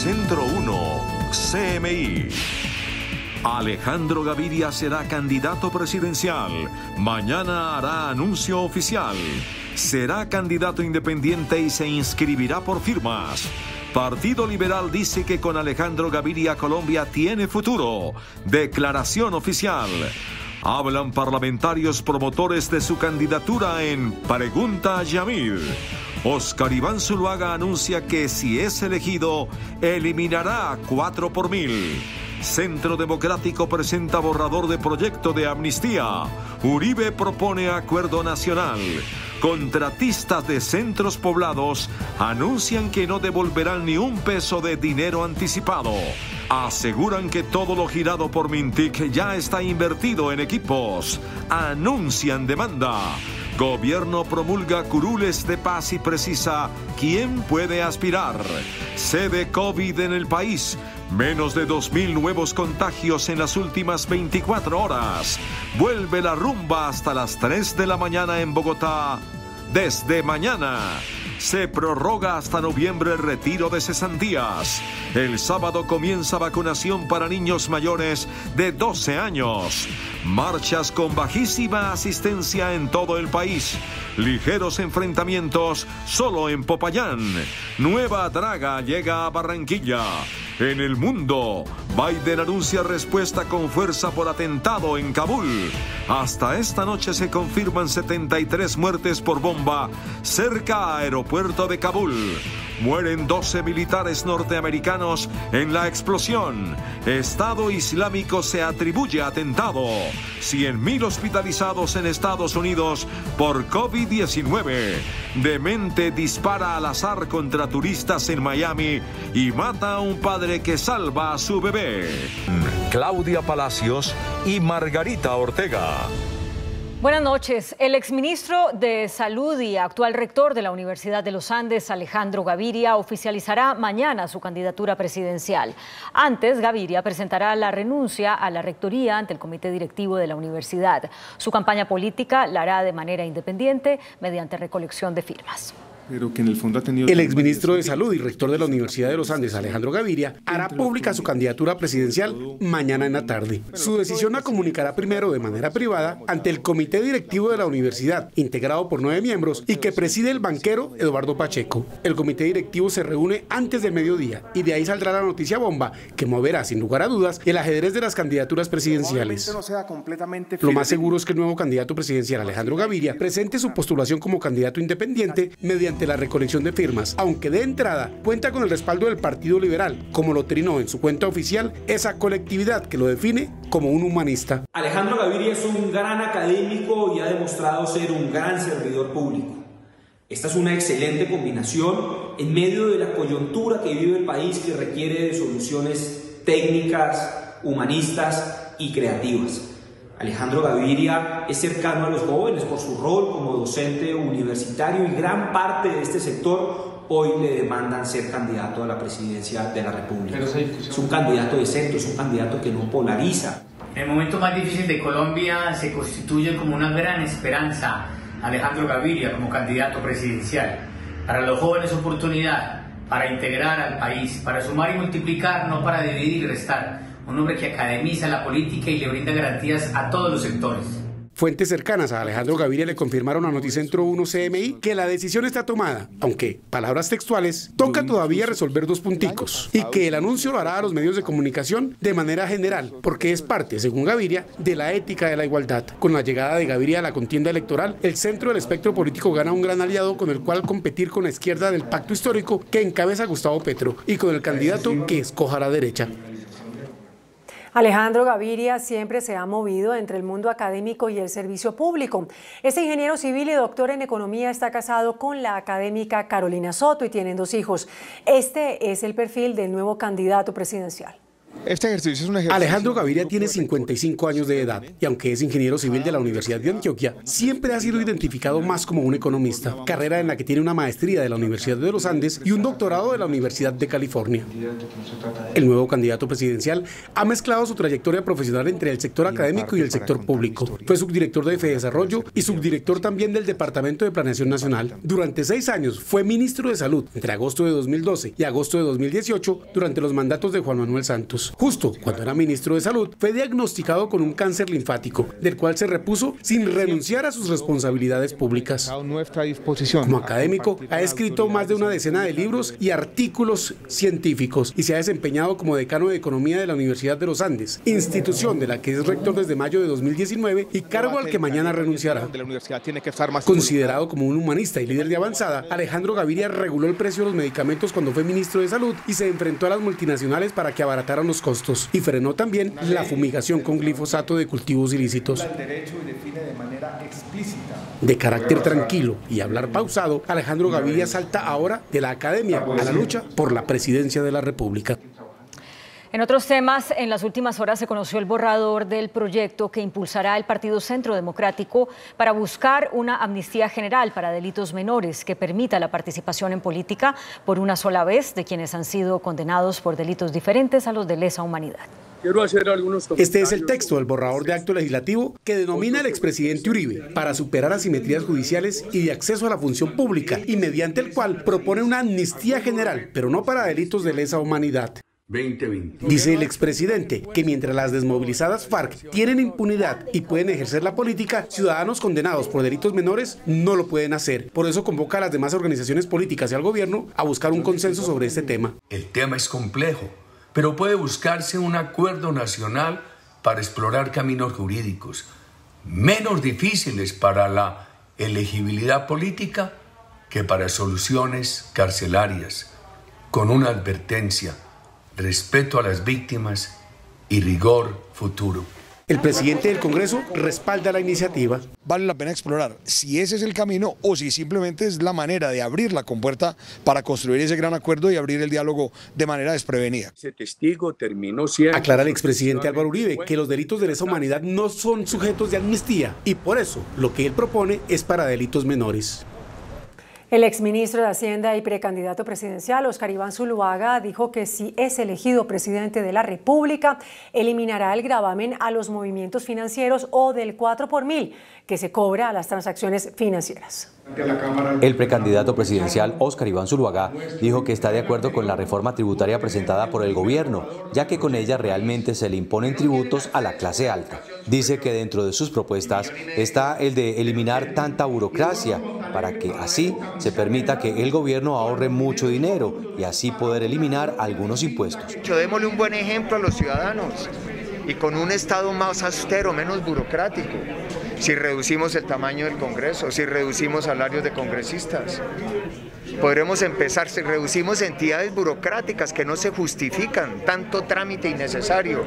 Centro 1, CMI. Alejandro Gaviria será candidato presidencial. Mañana hará anuncio oficial. Será candidato independiente y se inscribirá por firmas. Partido Liberal dice que con Alejandro Gaviria Colombia tiene futuro. Declaración oficial. Hablan parlamentarios promotores de su candidatura en Pregunta a Yamir. Óscar Iván Zuluaga anuncia que si es elegido, eliminará 4 por 1000. Centro Democrático presenta borrador de proyecto de amnistía. Uribe propone acuerdo nacional. Contratistas de centros poblados anuncian que no devolverán ni un peso de dinero anticipado. Aseguran que todo lo girado por Mintic ya está invertido en equipos. Anuncian demanda. Gobierno promulga curules de paz y precisa quién puede aspirar. Sede COVID en el país. Menos de 2000 nuevos contagios en las últimas 24 horas. Vuelve la rumba hasta las 3 de la mañana en Bogotá. Desde mañana se prorroga hasta noviembre el retiro de cesantías. El sábado comienza vacunación para niños mayores de 12 años. Marchas con bajísima asistencia en todo el país. Ligeros enfrentamientos solo en Popayán. Nueva draga llega a Barranquilla. En el mundo, Biden anuncia respuesta con fuerza por atentado en Kabul. Hasta esta noche se confirman 73 muertes por bomba cerca a aeropuerto de Kabul. Mueren 12 militares norteamericanos en la explosión. Estado Islámico se atribuye atentado. 100.000 hospitalizados en Estados Unidos por COVID-19. Demente dispara al azar contra turistas en Miami y mata a un padre que salva a su bebé. Claudia Palacios y Margarita Ortega. Buenas noches. El exministro de Salud y actual rector de la Universidad de los Andes, Alejandro Gaviria, oficializará mañana su candidatura presidencial. Antes, Gaviria presentará la renuncia a la rectoría ante el comité directivo de la universidad. Su campaña política la hará de manera independiente mediante recolección de firmas. Pero que en el fondo ha tenido... El exministro de Salud y rector de la Universidad de los Andes, Alejandro Gaviria, hará pública su candidatura presidencial mañana en la tarde. Su decisión la comunicará primero de manera privada ante el comité directivo de la universidad, integrado por 9 miembros y que preside el banquero Eduardo Pacheco. El comité directivo se reúne antes del mediodía y de ahí saldrá la noticia bomba que moverá, sin lugar a dudas, el ajedrez de las candidaturas presidenciales. Lo más seguro es que el nuevo candidato presidencial, Alejandro Gaviria, presente su postulación como candidato independiente mediante la recolección de firmas, aunque de entrada cuenta con el respaldo del Partido Liberal, como lo trinó en su cuenta oficial esa colectividad que lo define como un humanista. Alejandro Gaviria es un gran académico y ha demostrado ser un gran servidor público. Esta es una excelente combinación en medio de la coyuntura que vive el país, que requiere de soluciones técnicas, humanistas y creativas. Alejandro Gaviria es cercano a los jóvenes por su rol como docente universitario y gran parte de este sector hoy le demandan ser candidato a la presidencia de la República. Es un candidato de centro, es un candidato que no polariza. En el momento más difícil de Colombia se constituye como una gran esperanza Alejandro Gaviria como candidato presidencial. Para los jóvenes oportunidad, para integrar al país, para sumar y multiplicar, no para dividir y restar. Un hombre que academiza la política y le brinda garantías a todos los sectores. Fuentes cercanas a Alejandro Gaviria le confirmaron a Noticentro 1 CMI que la decisión está tomada, aunque, palabras textuales, toca todavía resolver 2 punticos y que el anuncio lo hará a los medios de comunicación de manera general, porque es parte, según Gaviria, de la ética de la igualdad. Con la llegada de Gaviria a la contienda electoral, el centro del espectro político gana un gran aliado con el cual competir con la izquierda del pacto histórico que encabeza Gustavo Petro y con el candidato que escoja la derecha. Alejandro Gaviria siempre se ha movido entre el mundo académico y el servicio público. Este ingeniero civil y doctor en economía está casado con la académica Carolina Soto y tienen 2 hijos. Este es el perfil del nuevo candidato presidencial. Este ejercicio es un ejercicio. Alejandro Gaviria tiene 55 años de edad y aunque es ingeniero civil de la Universidad de Antioquia, siempre ha sido identificado más como un economista, carrera en la que tiene una maestría de la Universidad de los Andes y un doctorado de la Universidad de California. El nuevo candidato presidencial ha mezclado su trayectoria profesional entre el sector académico y el sector público. Fue subdirector de Fedesarrollo y subdirector también del Departamento de Planeación Nacional. Durante 6 años fue ministro de Salud, entre agosto de 2012 y agosto de 2018, durante los mandatos de Juan Manuel Santos. Justo cuando era ministro de Salud, fue diagnosticado con un cáncer linfático, del cual se repuso sin renunciar a sus responsabilidades públicas. Como académico, ha escrito más de una decena de libros y artículos científicos y se ha desempeñado como decano de Economía de la Universidad de los Andes, institución de la que es rector desde mayo de 2019 y cargo al que mañana renunciará. Considerado como un humanista y líder de avanzada, Alejandro Gaviria reguló el precio de los medicamentos cuando fue ministro de Salud y se enfrentó a las multinacionales para que abarataran los costos y frenó también la fumigación con glifosato de cultivos ilícitos. De carácter tranquilo y hablar pausado, Alejandro Gaviria salta ahora de la academia a la lucha por la presidencia de la República. En otros temas, en las últimas horas se conoció el borrador del proyecto que impulsará el Partido Centro Democrático para buscar una amnistía general para delitos menores que permita la participación en política por una sola vez de quienes han sido condenados por delitos diferentes a los de lesa humanidad. Quiero hacer algunos comentarios. Este es el texto del borrador de acto legislativo que denomina al expresidente Uribe para superar asimetrías judiciales y de acceso a la función pública y mediante el cual propone una amnistía general, pero no para delitos de lesa humanidad. Dice el expresidente que mientras las desmovilizadas FARC tienen impunidad y pueden ejercer la política, ciudadanos condenados por delitos menores no lo pueden hacer. Por eso convoca a las demás organizaciones políticas y al gobierno a buscar un consenso sobre este tema. El tema es complejo, pero puede buscarse un acuerdo nacional para explorar caminos jurídicos menos difíciles para la elegibilidad política que para soluciones carcelarias, con una advertencia: respeto a las víctimas y rigor futuro. El presidente del Congreso respalda la iniciativa. Vale la pena explorar si ese es el camino o si simplemente es la manera de abrir la compuerta para construir ese gran acuerdo y abrir el diálogo de manera desprevenida. Ese testigo terminó siendo... Aclara el expresidente Álvaro Uribe que los delitos de lesa humanidad no son sujetos de amnistía y por eso lo que él propone es para delitos menores. El exministro de Hacienda y precandidato presidencial, Óscar Iván Zuluaga, dijo que si es elegido presidente de la República, eliminará el gravamen a los movimientos financieros o del 4 por 1000 que se cobra a las transacciones financieras. El precandidato presidencial Óscar Iván Zuluaga dijo que está de acuerdo con la reforma tributaria presentada por el gobierno, ya que con ella realmente se le imponen tributos a la clase alta. Dice que dentro de sus propuestas está el de eliminar tanta burocracia para que así se permita que el gobierno ahorre mucho dinero y así poder eliminar algunos impuestos. Démosle un buen ejemplo a los ciudadanos y con un Estado más austero, menos burocrático. Si reducimos el tamaño del Congreso, si reducimos salarios de congresistas, podremos empezar, si reducimos entidades burocráticas que no se justifican, tanto trámite innecesario,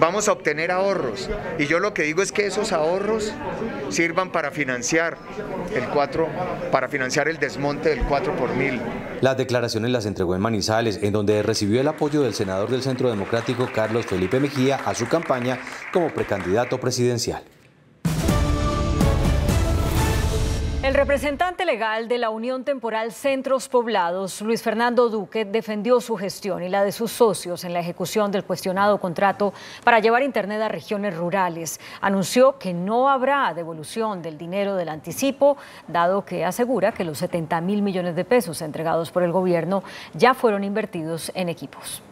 vamos a obtener ahorros. Y yo lo que digo es que esos ahorros sirvan para financiar el desmonte del 4 por 1000. Las declaraciones las entregó en Manizales, en donde recibió el apoyo del senador del Centro Democrático, Carlos Felipe Mejía, a su campaña como precandidato presidencial. El representante legal de la Unión Temporal Centros Poblados, Luis Fernando Duque, defendió su gestión y la de sus socios en la ejecución del cuestionado contrato para llevar Internet a regiones rurales. Anunció que no habrá devolución del dinero del anticipo, dado que asegura que los 70.000 millones de pesos entregados por el gobierno ya fueron invertidos en equipos.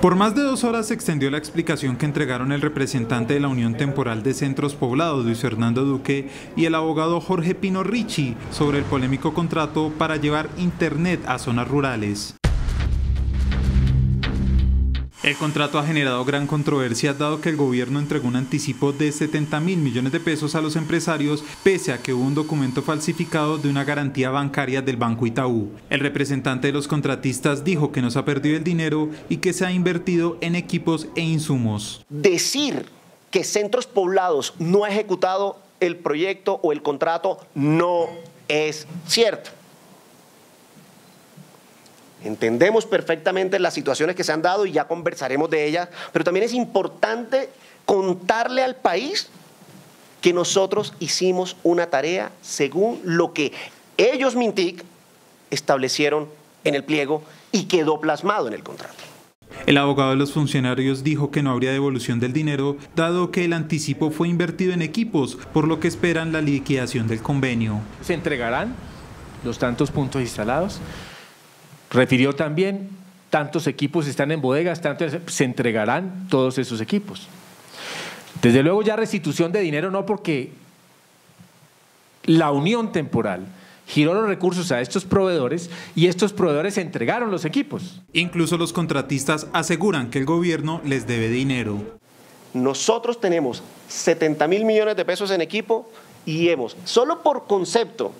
Por más de 2 horas se extendió la explicación que entregaron el representante de la Unión Temporal de Centros Poblados, Luis Fernando Duque, y el abogado Jorge Pino Ricci sobre el polémico contrato para llevar Internet a zonas rurales. El contrato ha generado gran controversia dado que el gobierno entregó un anticipo de 70.000 millones de pesos a los empresarios pese a que hubo un documento falsificado de una garantía bancaria del Banco Itaú. El representante de los contratistas dijo que no se ha perdido el dinero y que se ha invertido en equipos e insumos. Decir que Centros Poblados no ha ejecutado el proyecto o el contrato no es cierto. Entendemos perfectamente las situaciones que se han dado y ya conversaremos de ellas, pero también es importante contarle al país que nosotros hicimos una tarea según lo que ellos, MINTIC, establecieron en el pliego y quedó plasmado en el contrato. El abogado de los funcionarios dijo que no habría devolución del dinero, dado que el anticipo fue invertido en equipos, por lo que esperan la liquidación del convenio. Se entregarán los tantos puntos instalados. Refirió también, tantos equipos están en bodegas, tantos, se entregarán todos esos equipos. Desde luego ya restitución de dinero no, porque la unión temporal giró los recursos a estos proveedores y estos proveedores entregaron los equipos. Incluso los contratistas aseguran que el gobierno les debe dinero. Nosotros tenemos 70.000 millones de pesos en equipo y hemos, solo por concepto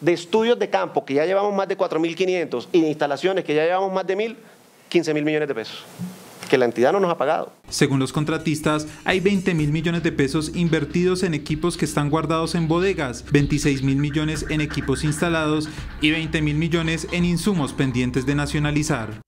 de estudios de campo, que ya llevamos más de 4.500, y de instalaciones, que ya llevamos más de 1.000, 15.000 millones de pesos, que la entidad no nos ha pagado. Según los contratistas, hay 20.000 millones de pesos invertidos en equipos que están guardados en bodegas, 26.000 millones en equipos instalados y 20.000 millones en insumos pendientes de nacionalizar.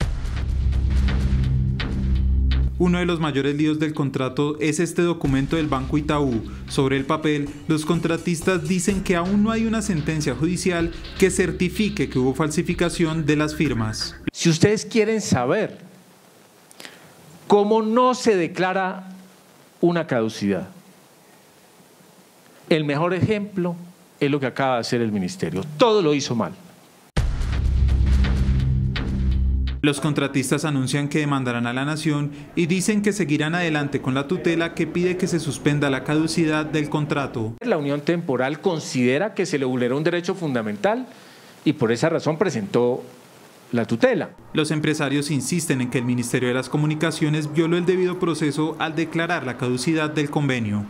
Uno de los mayores líos del contrato es este documento del Banco Itaú. Sobre el papel, los contratistas dicen que aún no hay una sentencia judicial que certifique que hubo falsificación de las firmas. Si ustedes quieren saber cómo no se declara una caducidad, el mejor ejemplo es lo que acaba de hacer el ministerio. Todo lo hizo mal. Los contratistas anuncian que demandarán a la nación y dicen que seguirán adelante con la tutela que pide que se suspenda la caducidad del contrato. La unión temporal considera que se le vulneró un derecho fundamental y por esa razón presentó la tutela. Los empresarios insisten en que el Ministerio de las Comunicaciones violó el debido proceso al declarar la caducidad del convenio.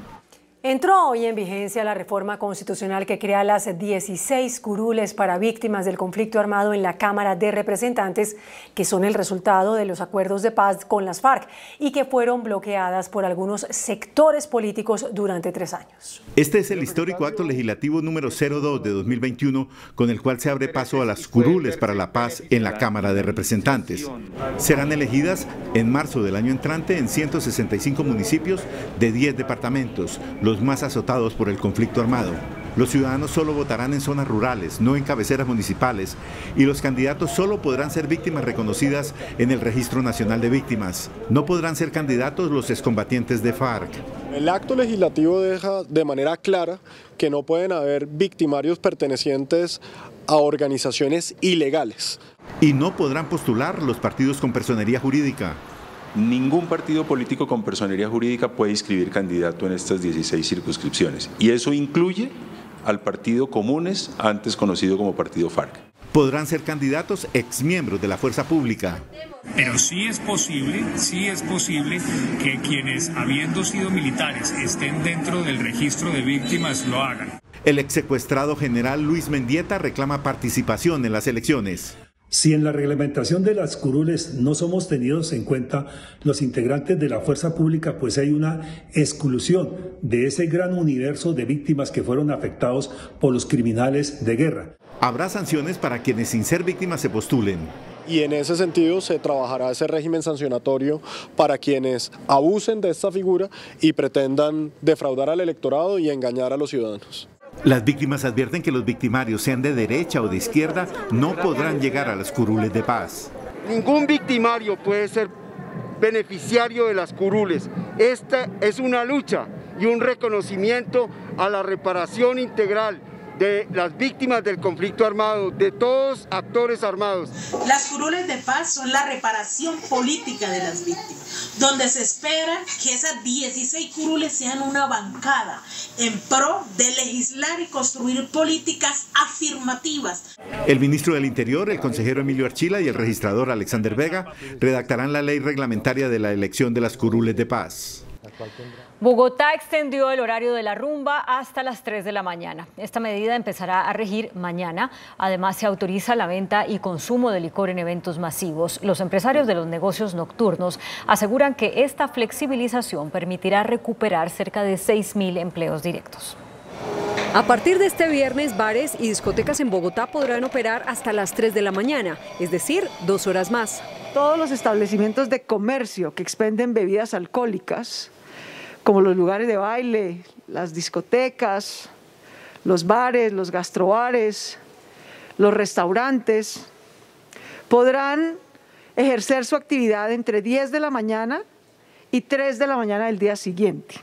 Entró hoy en vigencia la reforma constitucional que crea las 16 curules para víctimas del conflicto armado en la Cámara de Representantes, que son el resultado de los acuerdos de paz con las FARC y que fueron bloqueadas por algunos sectores políticos durante 3 años. Este es el histórico acto legislativo número 02 de 2021, con el cual se abre paso a las curules para la paz en la Cámara de Representantes. Serán elegidas en marzo del año entrante en 165 municipios de 10 departamentos, los más azotados por el conflicto armado. Los ciudadanos solo votarán en zonas rurales, no en cabeceras municipales, y los candidatos solo podrán ser víctimas reconocidas en el Registro Nacional de Víctimas. No podrán ser candidatos los excombatientes de FARC. El acto legislativo deja de manera clara que no pueden haber victimarios pertenecientes a organizaciones ilegales. Y no podrán postular los partidos con personería jurídica. Ningún partido político con personería jurídica puede inscribir candidato en estas 16 circunscripciones, y eso incluye al Partido Comunes, antes conocido como Partido FARC. Podrán ser candidatos exmiembros de la fuerza pública. Pero sí es posible que quienes, habiendo sido militares, estén dentro del registro de víctimas, lo hagan. El exsecuestrado general Luis Mendieta reclama participación en las elecciones. Si en la reglamentación de las curules no somos tenidos en cuenta los integrantes de la fuerza pública, pues hay una exclusión de ese gran universo de víctimas que fueron afectados por los criminales de guerra. Habrá sanciones para quienes sin ser víctimas se postulen. Y en ese sentido se trabajará ese régimen sancionatorio para quienes abusen de esta figura y pretendan defraudar al electorado y engañar a los ciudadanos. Las víctimas advierten que los victimarios, sean de derecha o de izquierda, no podrán llegar a las curules de paz. Ningún victimario puede ser beneficiario de las curules. Esta es una lucha y un reconocimiento a la reparación integral de las víctimas del conflicto armado, de todos actores armados. Las curules de paz son la reparación política de las víctimas, donde se espera que esas 16 curules sean una bancada en pro de legislar y construir políticas afirmativas. El ministro del Interior, el consejero Emilio Archila y el registrador Alexander Vega redactarán la ley reglamentaria de la elección de las curules de paz. Bogotá extendió el horario de la rumba hasta las 3 de la mañana. Esta medida empezará a regir mañana. Además, se autoriza la venta y consumo de licor en eventos masivos. Los empresarios de los negocios nocturnos aseguran que esta flexibilización permitirá recuperar cerca de 6.000 empleos directos. A partir de este viernes, bares y discotecas en Bogotá podrán operar hasta las 3 de la mañana, es decir, 2 horas más. Todos los establecimientos de comercio que expenden bebidas alcohólicas, como los lugares de baile, las discotecas, los bares, los gastrobares, los restaurantes, podrán ejercer su actividad entre 10 de la mañana y 3 de la mañana del día siguiente.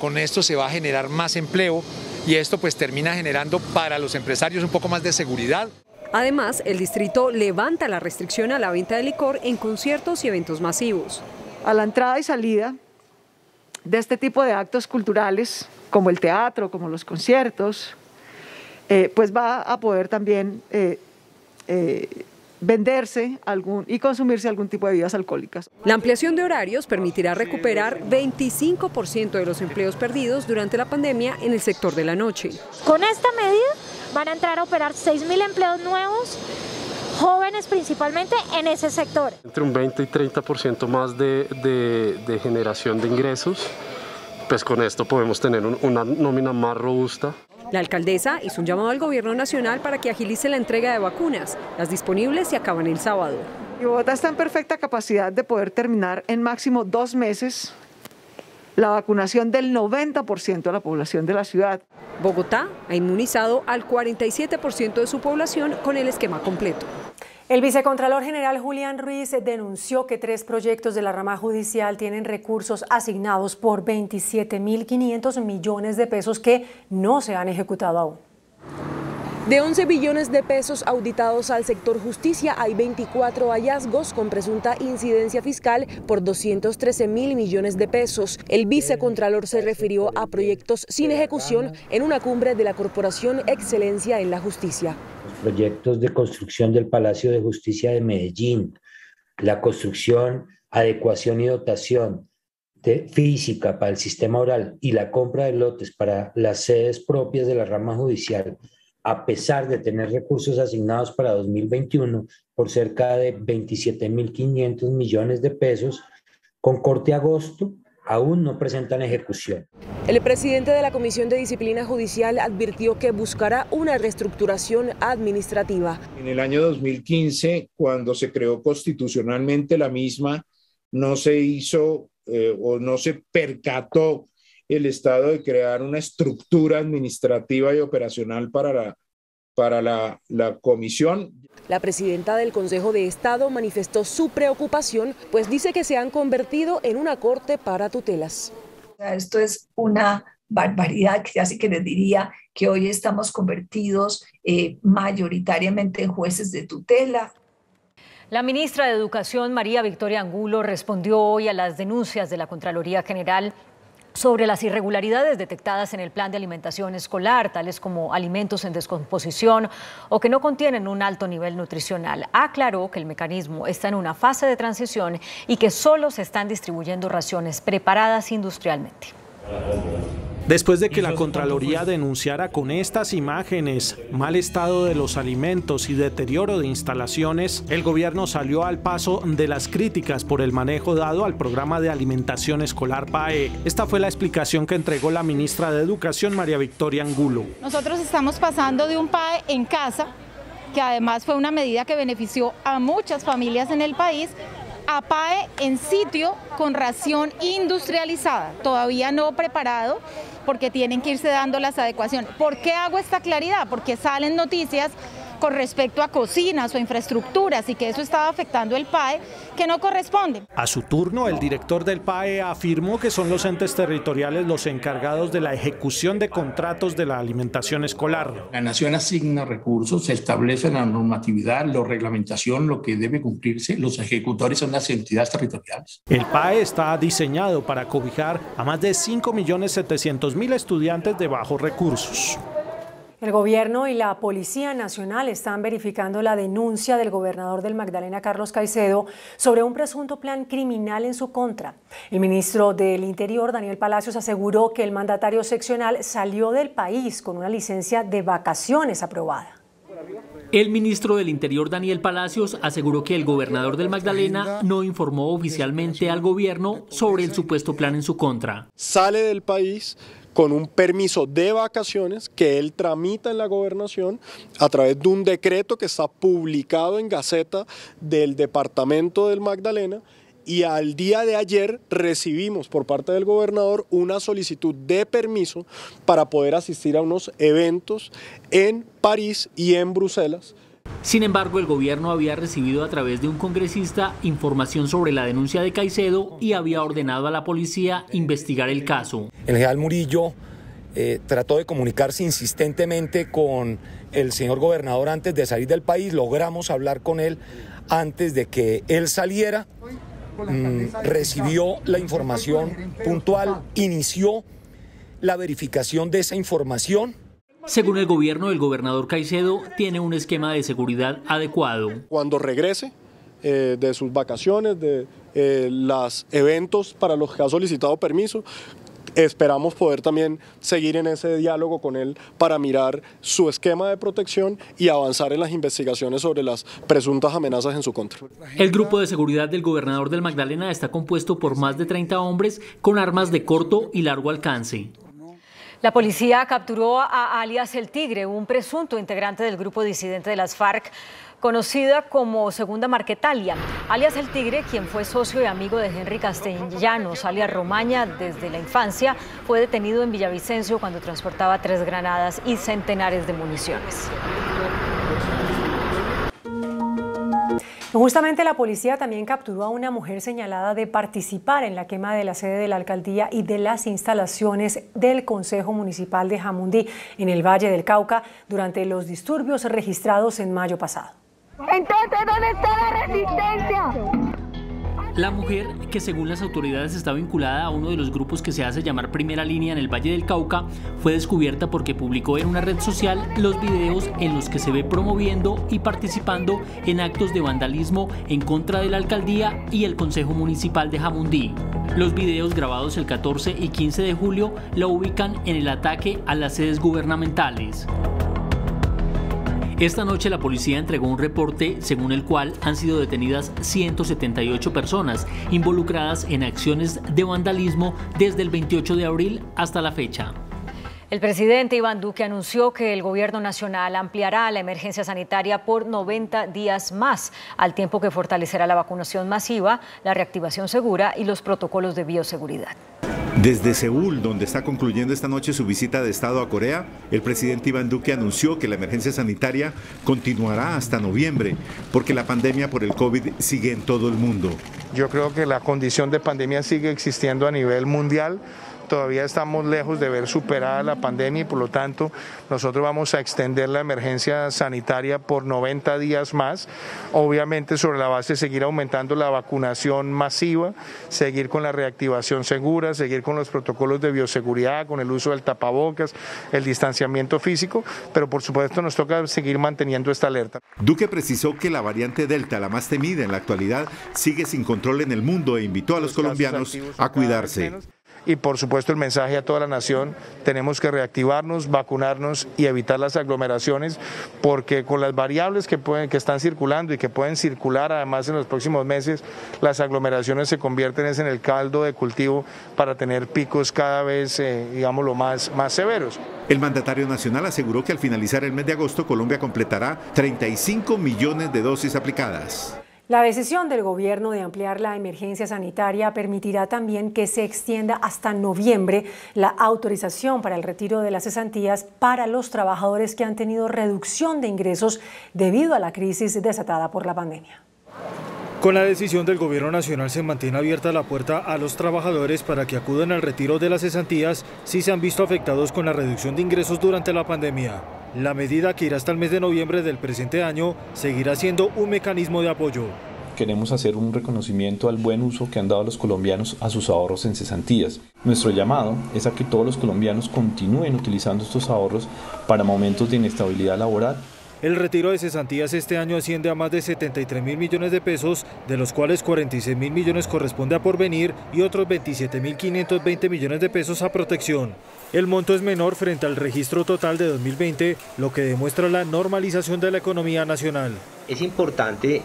Con esto se va a generar más empleo, y esto pues termina generando para los empresarios un poco más de seguridad. Además, el distrito levanta la restricción a la venta de licor en conciertos y eventos masivos. A la entrada y salida de este tipo de actos culturales, como el teatro, como los conciertos, pues va a poder también venderse y consumirse algún tipo de bebidas alcohólicas. La ampliación de horarios permitirá recuperar 25% de los empleos perdidos durante la pandemia en el sector de la noche. Con esta medida van a entrar a operar 6.000 empleos nuevos, jóvenes principalmente, en ese sector. Entre un 20 y 30% más de generación de ingresos, pues con esto podemos tener una nómina más robusta. La alcaldesa hizo un llamado al gobierno nacional para que agilice la entrega de vacunas. Las disponibles se acaban el sábado. Bogotá está en perfecta capacidad de poder terminar en máximo 2 meses la vacunación del 90% de la población de la ciudad. Bogotá ha inmunizado al 47% de su población con el esquema completo. El vicecontralor general Julián Ruiz denunció que 3 proyectos de la rama judicial tienen recursos asignados por 27.500 millones de pesos que no se han ejecutado aún. De 11 billones de pesos auditados al sector justicia, hay 24 hallazgos con presunta incidencia fiscal por 213.000 millones de pesos. El vicecontralor se refirió a proyectos sin ejecución en una cumbre de la Corporación Excelencia en la Justicia. Proyectos de construcción del Palacio de Justicia de Medellín, la construcción, adecuación y dotación de física para el sistema oral y la compra de lotes para las sedes propias de la rama judicial, a pesar de tener recursos asignados para 2021 por cerca de 27.500 millones de pesos, con corte agosto, aún no presentan ejecución. El presidente de la Comisión de Disciplina Judicial advirtió que buscará una reestructuración administrativa. En el año 2015, cuando se creó constitucionalmente la misma, no se hizo o no se percató el Estado de crear una estructura administrativa y operacional para la comisión. La presidenta del Consejo de Estado manifestó su preocupación, pues dice que se han convertido en una corte para tutelas. Esto es una barbaridad, así que les diría que hoy estamos convertidos mayoritariamente en jueces de tutela. La ministra de Educación, María Victoria Angulo, respondió hoy a las denuncias de la Contraloría General sobre las irregularidades detectadas en el plan de alimentación escolar, tales como alimentos en descomposición o que no contienen un alto nivel nutricional. Aclaró que el mecanismo está en una fase de transición y que solo se están distribuyendo raciones preparadas industrialmente. Después de que la Contraloría denunciara con estas imágenes mal estado de los alimentos y deterioro de instalaciones, el gobierno salió al paso de las críticas por el manejo dado al programa de alimentación escolar PAE. Esta fue la explicación que entregó la ministra de Educación, María Victoria Angulo. Nosotros estamos pasando de un PAE en casa, que además fue una medida que benefició a muchas familias en el país, a PAE en sitio con ración industrializada, todavía no preparado, porque tienen que irse dando las adecuaciones. ¿Por qué hago esta claridad? Porque salen noticias con respecto a cocinas o infraestructuras y que eso estaba afectando el PAE, que no corresponde. A su turno, el director del PAE afirmó que son los entes territoriales los encargados de la ejecución de contratos de la alimentación escolar. La Nación asigna recursos, se establece la normatividad, la reglamentación, lo que debe cumplirse, los ejecutores son las entidades territoriales. El PAE está diseñado para cobijar a más de 5.700.000 estudiantes de bajos recursos. El gobierno y la Policía Nacional están verificando la denuncia del gobernador del Magdalena, Carlos Caicedo, sobre un presunto plan criminal en su contra. El ministro del Interior, Daniel Palacios, aseguró que el mandatario seccional salió del país con una licencia de vacaciones aprobada. El ministro del Interior, Daniel Palacios, aseguró que el gobernador del Magdalena no informó oficialmente al gobierno sobre el supuesto plan en su contra. Sale del país con un permiso de vacaciones que él tramita en la gobernación a través de un decreto que está publicado en Gaceta del Departamento del Magdalena, y al día de ayer recibimos por parte del gobernador una solicitud de permiso para poder asistir a unos eventos en París y en Bruselas. Sin embargo, el gobierno había recibido a través de un congresista información sobre la denuncia de Caicedo y había ordenado a la policía investigar el caso. El general Murillo trató de comunicarse insistentemente con el señor gobernador antes de salir del país. Logramos hablar con él antes de que él saliera. Recibió la información puntual, inició la verificación de esa información. Según el gobierno, el gobernador Caicedo tiene un esquema de seguridad adecuado. Cuando regrese de sus vacaciones, de los eventos para los que ha solicitado permiso, esperamos poder también seguir en ese diálogo con él para mirar su esquema de protección y avanzar en las investigaciones sobre las presuntas amenazas en su contra. El grupo de seguridad del gobernador del Magdalena está compuesto por más de 30 hombres con armas de corto y largo alcance. La policía capturó a alias El Tigre, un presunto integrante del grupo disidente de las FARC, conocida como Segunda Marquetalia, alias El Tigre, quien fue socio y amigo de Henry Castellanos, alias Romaña, desde la infancia, fue detenido en Villavicencio cuando transportaba 3 granadas y centenares de municiones. Justamente la policía también capturó a una mujer señalada de participar en la quema de la sede de la alcaldía y de las instalaciones del Consejo Municipal de Jamundí, en el Valle del Cauca, durante los disturbios registrados en mayo pasado. Entonces, ¿dónde está la resistencia? La mujer, que según las autoridades está vinculada a uno de los grupos que se hace llamar Primera Línea en el Valle del Cauca, fue descubierta porque publicó en una red social los videos en los que se ve promoviendo y participando en actos de vandalismo en contra de la alcaldía y el Consejo Municipal de Jamundí. Los videos, grabados el 14 y 15 de julio, la ubican en el ataque a las sedes gubernamentales. Esta noche la policía entregó un reporte según el cual han sido detenidas 178 personas involucradas en acciones de vandalismo desde el 28 de abril hasta la fecha. El presidente Iván Duque anunció que el gobierno nacional ampliará la emergencia sanitaria por 90 días más, al tiempo que fortalecerá la vacunación masiva, la reactivación segura y los protocolos de bioseguridad. Desde Seúl, donde está concluyendo esta noche su visita de Estado a Corea, el presidente Iván Duque anunció que la emergencia sanitaria continuará hasta noviembre, porque la pandemia por el COVID sigue en todo el mundo. Yo creo que la condición de pandemia sigue existiendo a nivel mundial. Todavía estamos lejos de ver superada la pandemia y por lo tanto nosotros vamos a extender la emergencia sanitaria por 90 días más, obviamente sobre la base de seguir aumentando la vacunación masiva, seguir con la reactivación segura, seguir con los protocolos de bioseguridad, con el uso del tapabocas, el distanciamiento físico, pero por supuesto nos toca seguir manteniendo esta alerta. Duque precisó que la variante Delta, la más temida en la actualidad, sigue sin control en el mundo e invitó a los colombianos a cuidarse. Y por supuesto el mensaje a toda la nación: tenemos que reactivarnos, vacunarnos y evitar las aglomeraciones, porque con las variables que están circulando y que pueden circular además en los próximos meses, las aglomeraciones se convierten en el caldo de cultivo para tener picos cada vez, digámoslo, más severos. El mandatario nacional aseguró que al finalizar el mes de agosto Colombia completará 35 millones de dosis aplicadas. La decisión del gobierno de ampliar la emergencia sanitaria permitirá también que se extienda hasta noviembre la autorización para el retiro de las cesantías para los trabajadores que han tenido reducción de ingresos debido a la crisis desatada por la pandemia. Con la decisión del Gobierno Nacional se mantiene abierta la puerta a los trabajadores para que acudan al retiro de las cesantías si se han visto afectados con la reducción de ingresos durante la pandemia. La medida, que irá hasta el mes de noviembre del presente año, seguirá siendo un mecanismo de apoyo. Queremos hacer un reconocimiento al buen uso que han dado los colombianos a sus ahorros en cesantías. Nuestro llamado es a que todos los colombianos continúen utilizando estos ahorros para momentos de inestabilidad laboral El retiro de cesantías este año asciende a más de 73.000 millones de pesos, de los cuales 46.000 millones corresponde a Porvenir y otros 27.520 millones de pesos a Protección. El monto es menor frente al registro total de 2020, lo que demuestra la normalización de la economía nacional. Es importante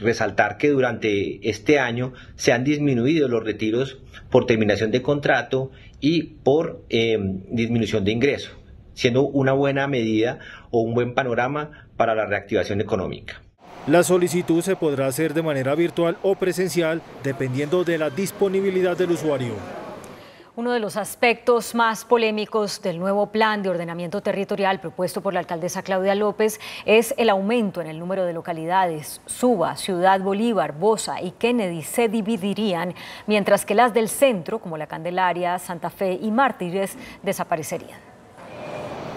resaltar que durante este año se han disminuido los retiros por terminación de contrato y por disminución de ingreso, siendo una buena medida o un buen panorama para la reactivación económica. La solicitud se podrá hacer de manera virtual o presencial, dependiendo de la disponibilidad del usuario. Uno de los aspectos más polémicos del nuevo plan de ordenamiento territorial propuesto por la alcaldesa Claudia López es el aumento en el número de localidades. Suba, Ciudad Bolívar, Bosa y Kennedy se dividirían, mientras que las del centro, como La Candelaria, Santa Fe y Mártires, desaparecerían.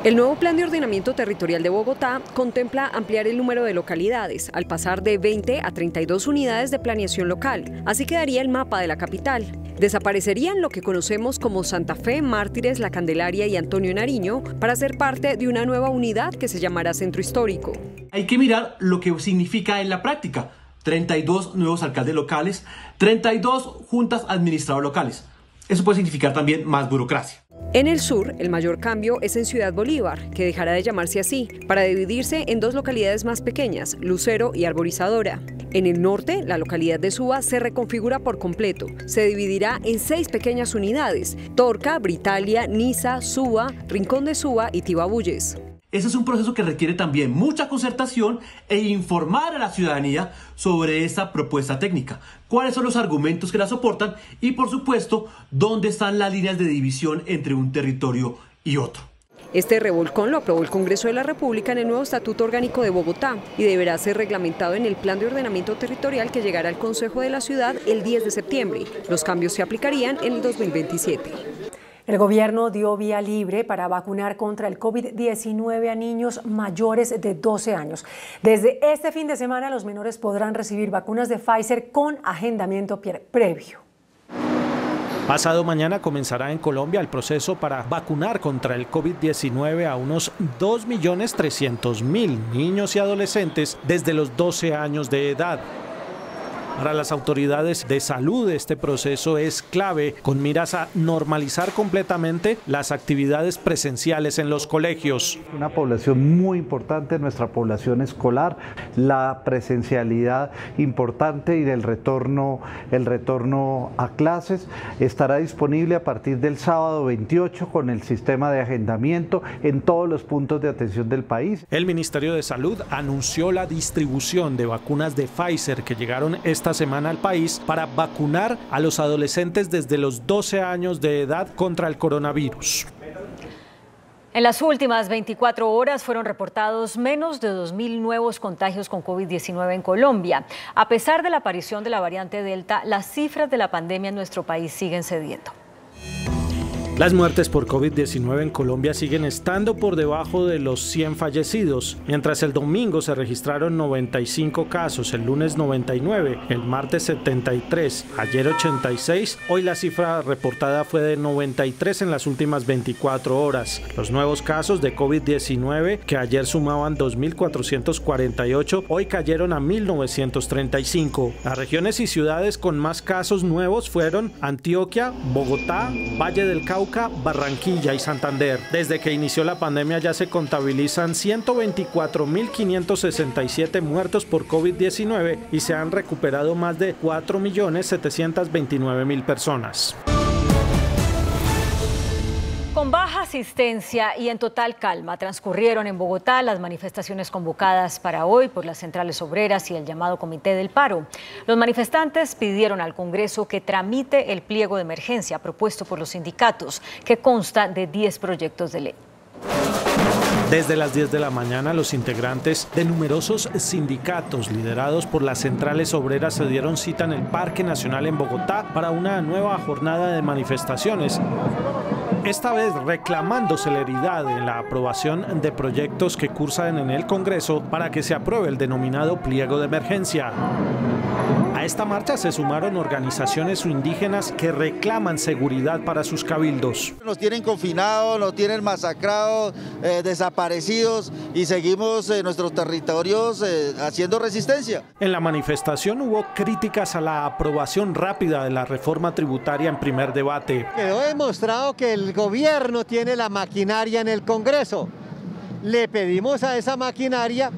El nuevo Plan de Ordenamiento Territorial de Bogotá contempla ampliar el número de localidades, al pasar de 20 a 32 unidades de planeación local. Así quedaría el mapa de la capital. Desaparecerían lo que conocemos como Santa Fe, Mártires, La Candelaria y Antonio Nariño para ser parte de una nueva unidad que se llamará Centro Histórico. Hay que mirar lo que significa en la práctica. 32 nuevos alcaldes locales, 32 juntas administradoras locales. Eso puede significar también más burocracia. En el sur, el mayor cambio es en Ciudad Bolívar, que dejará de llamarse así, para dividirse en dos localidades más pequeñas, Lucero y Arborizadora. En el norte, la localidad de Suba se reconfigura por completo. Se dividirá en 6 pequeñas unidades: Torca, Britalia, Niza, Suba, Rincón de Suba y Tibabuyes. Ese es un proceso que requiere también mucha concertación e informar a la ciudadanía sobre esta propuesta técnica, cuáles son los argumentos que la soportan y, por supuesto, dónde están las líneas de división entre un territorio y otro. Este revolcón lo aprobó el Congreso de la República en el nuevo Estatuto Orgánico de Bogotá y deberá ser reglamentado en el Plan de Ordenamiento Territorial que llegará al Consejo de la Ciudad el 10 de septiembre. Los cambios se aplicarían en el 2027. El gobierno dio vía libre para vacunar contra el COVID-19 a niños mayores de 12 años. Desde este fin de semana, los menores podrán recibir vacunas de Pfizer con agendamiento previo. Pasado mañana comenzará en Colombia el proceso para vacunar contra el COVID-19 a unos 2.300.000 niños y adolescentes desde los 12 años de edad. Para las autoridades de salud, este proceso es clave con miras a normalizar completamente las actividades presenciales en los colegios. Una población muy importante, nuestra población escolar, la presencialidad importante y el retorno a clases estará disponible a partir del sábado 28 con el sistema de agendamiento en todos los puntos de atención del país. El Ministerio de Salud anunció la distribución de vacunas de Pfizer que llegaron esta semana al país para vacunar a los adolescentes desde los 12 años de edad contra el coronavirus. En las últimas 24 horas fueron reportados menos de 2.000 nuevos contagios con COVID-19 en Colombia. A pesar de la aparición de la variante Delta, las cifras de la pandemia en nuestro país siguen cediendo. Las muertes por COVID-19 en Colombia siguen estando por debajo de los 100 fallecidos. Mientras el domingo se registraron 95 casos, el lunes 99, el martes 73, ayer 86, hoy la cifra reportada fue de 93 en las últimas 24 horas. Los nuevos casos de COVID-19, que ayer sumaban 2.448, hoy cayeron a 1.935. Las regiones y ciudades con más casos nuevos fueron Antioquia, Bogotá, Valle del Cauca, Barranquilla y Santander. Desde que inició la pandemia ya se contabilizan 124.567 muertos por COVID-19 y se han recuperado más de 4.729.000 personas. Con baja asistencia y en total calma transcurrieron en Bogotá las manifestaciones convocadas para hoy por las centrales obreras y el llamado Comité del Paro. Los manifestantes pidieron al Congreso que tramite el pliego de emergencia propuesto por los sindicatos, que consta de 10 proyectos de ley. Desde las 10 de la mañana, los integrantes de numerosos sindicatos liderados por las centrales obreras se dieron cita en el Parque Nacional en Bogotá para una nueva jornada de manifestaciones. Esta vez reclamando celeridad en la aprobación de proyectos que cursan en el Congreso para que se apruebe el denominado pliego de emergencia. A A esta marcha se sumaron organizaciones indígenas que reclaman seguridad para sus cabildos. Nos tienen confinados, nos tienen masacrados, desaparecidos y seguimos en nuestros territorios haciendo resistencia. En la manifestación hubo críticas a la aprobación rápida de la reforma tributaria en primer debate. Quedó demostrado que el gobierno tiene la maquinaria en el Congreso. Le pedimos a esa maquinaria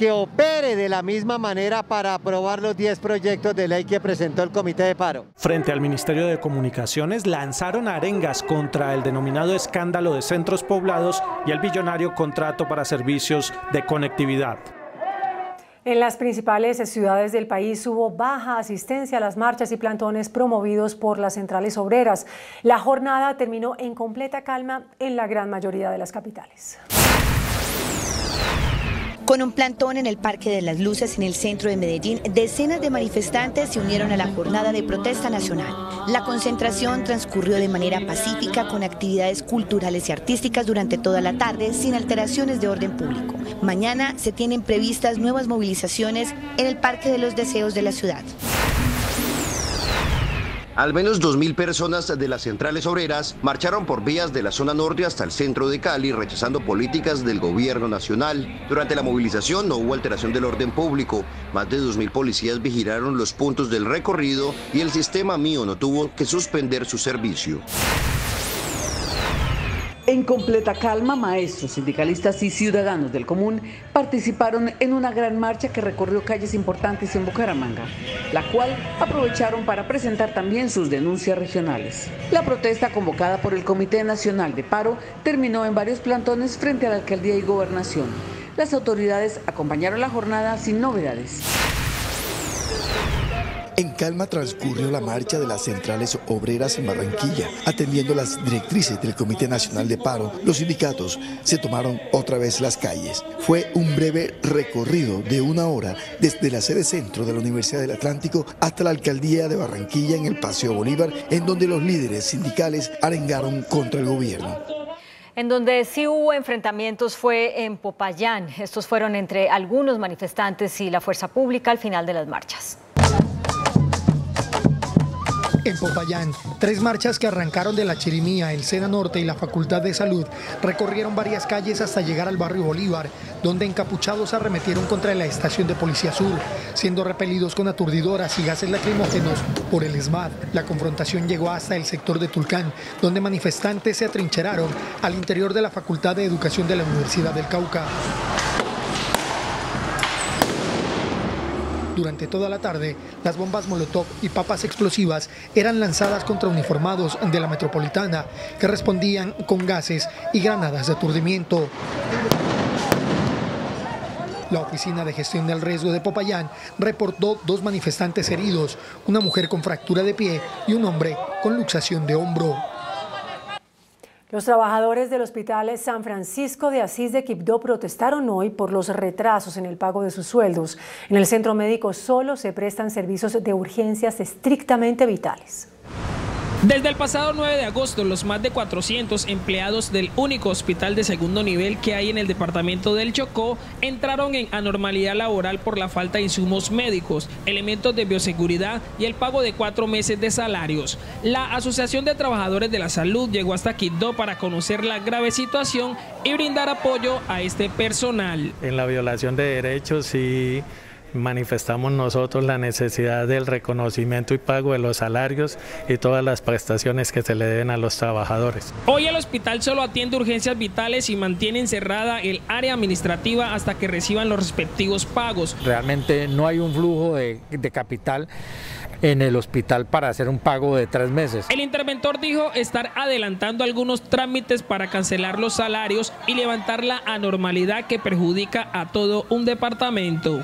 que opere de la misma manera para aprobar los 10 proyectos de ley que presentó el Comité de Paro. Frente al Ministerio de Comunicaciones lanzaron arengas contra el denominado escándalo de centros poblados y el billonario contrato para servicios de conectividad. En las principales ciudades del país hubo baja asistencia a las marchas y plantones promovidos por las centrales obreras. La jornada terminó en completa calma en la gran mayoría de las capitales. Con un plantón en el Parque de las Luces en el centro de Medellín, decenas de manifestantes se unieron a la jornada de protesta nacional. La concentración transcurrió de manera pacífica con actividades culturales y artísticas durante toda la tarde sin alteraciones de orden público. Mañana se tienen previstas nuevas movilizaciones en el Parque de los Deseos de la ciudad. Al menos 2.000 personas de las centrales obreras marcharon por vías de la zona norte hasta el centro de Cali, rechazando políticas del gobierno nacional. Durante la movilización no hubo alteración del orden público. Más de 2.000 policías vigilaron los puntos del recorrido y el sistema Mío no tuvo que suspender su servicio. En completa calma, maestros, sindicalistas y ciudadanos del común participaron en una gran marcha que recorrió calles importantes en Bucaramanga, la cual aprovecharon para presentar también sus denuncias regionales. La protesta convocada por el Comité Nacional de Paro terminó en varios plantones frente a la alcaldía y gobernación. Las autoridades acompañaron la jornada sin novedades. En calma transcurrió la marcha de las centrales obreras en Barranquilla, atendiendo las directrices del Comité Nacional de Paro. Los sindicatos se tomaron otra vez las calles. Fue un breve recorrido de 1 hora desde la sede centro de la Universidad del Atlántico hasta la alcaldía de Barranquilla en el Paseo Bolívar, en donde los líderes sindicales arengaron contra el gobierno. En donde sí hubo enfrentamientos fue en Popayán. Estos fueron entre algunos manifestantes y la fuerza pública al final de las marchas. En Popayán, 3 marchas que arrancaron de La Chirimía, el Sena Norte y la Facultad de Salud recorrieron varias calles hasta llegar al barrio Bolívar, donde encapuchados arremetieron contra la estación de Policía Sur, siendo repelidos con aturdidoras y gases lacrimógenos por el SMAT. La confrontación llegó hasta el sector de Tulcán, donde manifestantes se atrincheraron al interior de la Facultad de Educación de la Universidad del Cauca. Durante toda la tarde, las bombas Molotov y papas explosivas eran lanzadas contra uniformados de la metropolitana, que respondían con gases y granadas de aturdimiento. La Oficina de Gestión del Riesgo de Popayán reportó 2 manifestantes heridos, una mujer con fractura de pie y un hombre con luxación de hombro. Los trabajadores del Hospital San Francisco de Asís de Quibdó protestaron hoy por los retrasos en el pago de sus sueldos. En el centro médico solo se prestan servicios de urgencias estrictamente vitales. Desde el pasado 9 de agosto, los más de 400 empleados del único hospital de segundo nivel que hay en el departamento del Chocó entraron en anormalidad laboral por la falta de insumos médicos, elementos de bioseguridad y el pago de 4 meses de salarios. La Asociación de Trabajadores de la Salud llegó hasta Quibdó para conocer la grave situación y brindar apoyo a este personal. En la violación de derechos y manifestamos nosotros la necesidad del reconocimiento y pago de los salarios y todas las prestaciones que se le deben a los trabajadores. Hoy el hospital solo atiende urgencias vitales y mantienen cerrada el área administrativa hasta que reciban los respectivos pagos. Realmente no hay un flujo de capital en el hospital para hacer un pago de 3 meses. El interventor dijo estar adelantando algunos trámites para cancelar los salarios y levantar la anormalidad que perjudica a todo un departamento.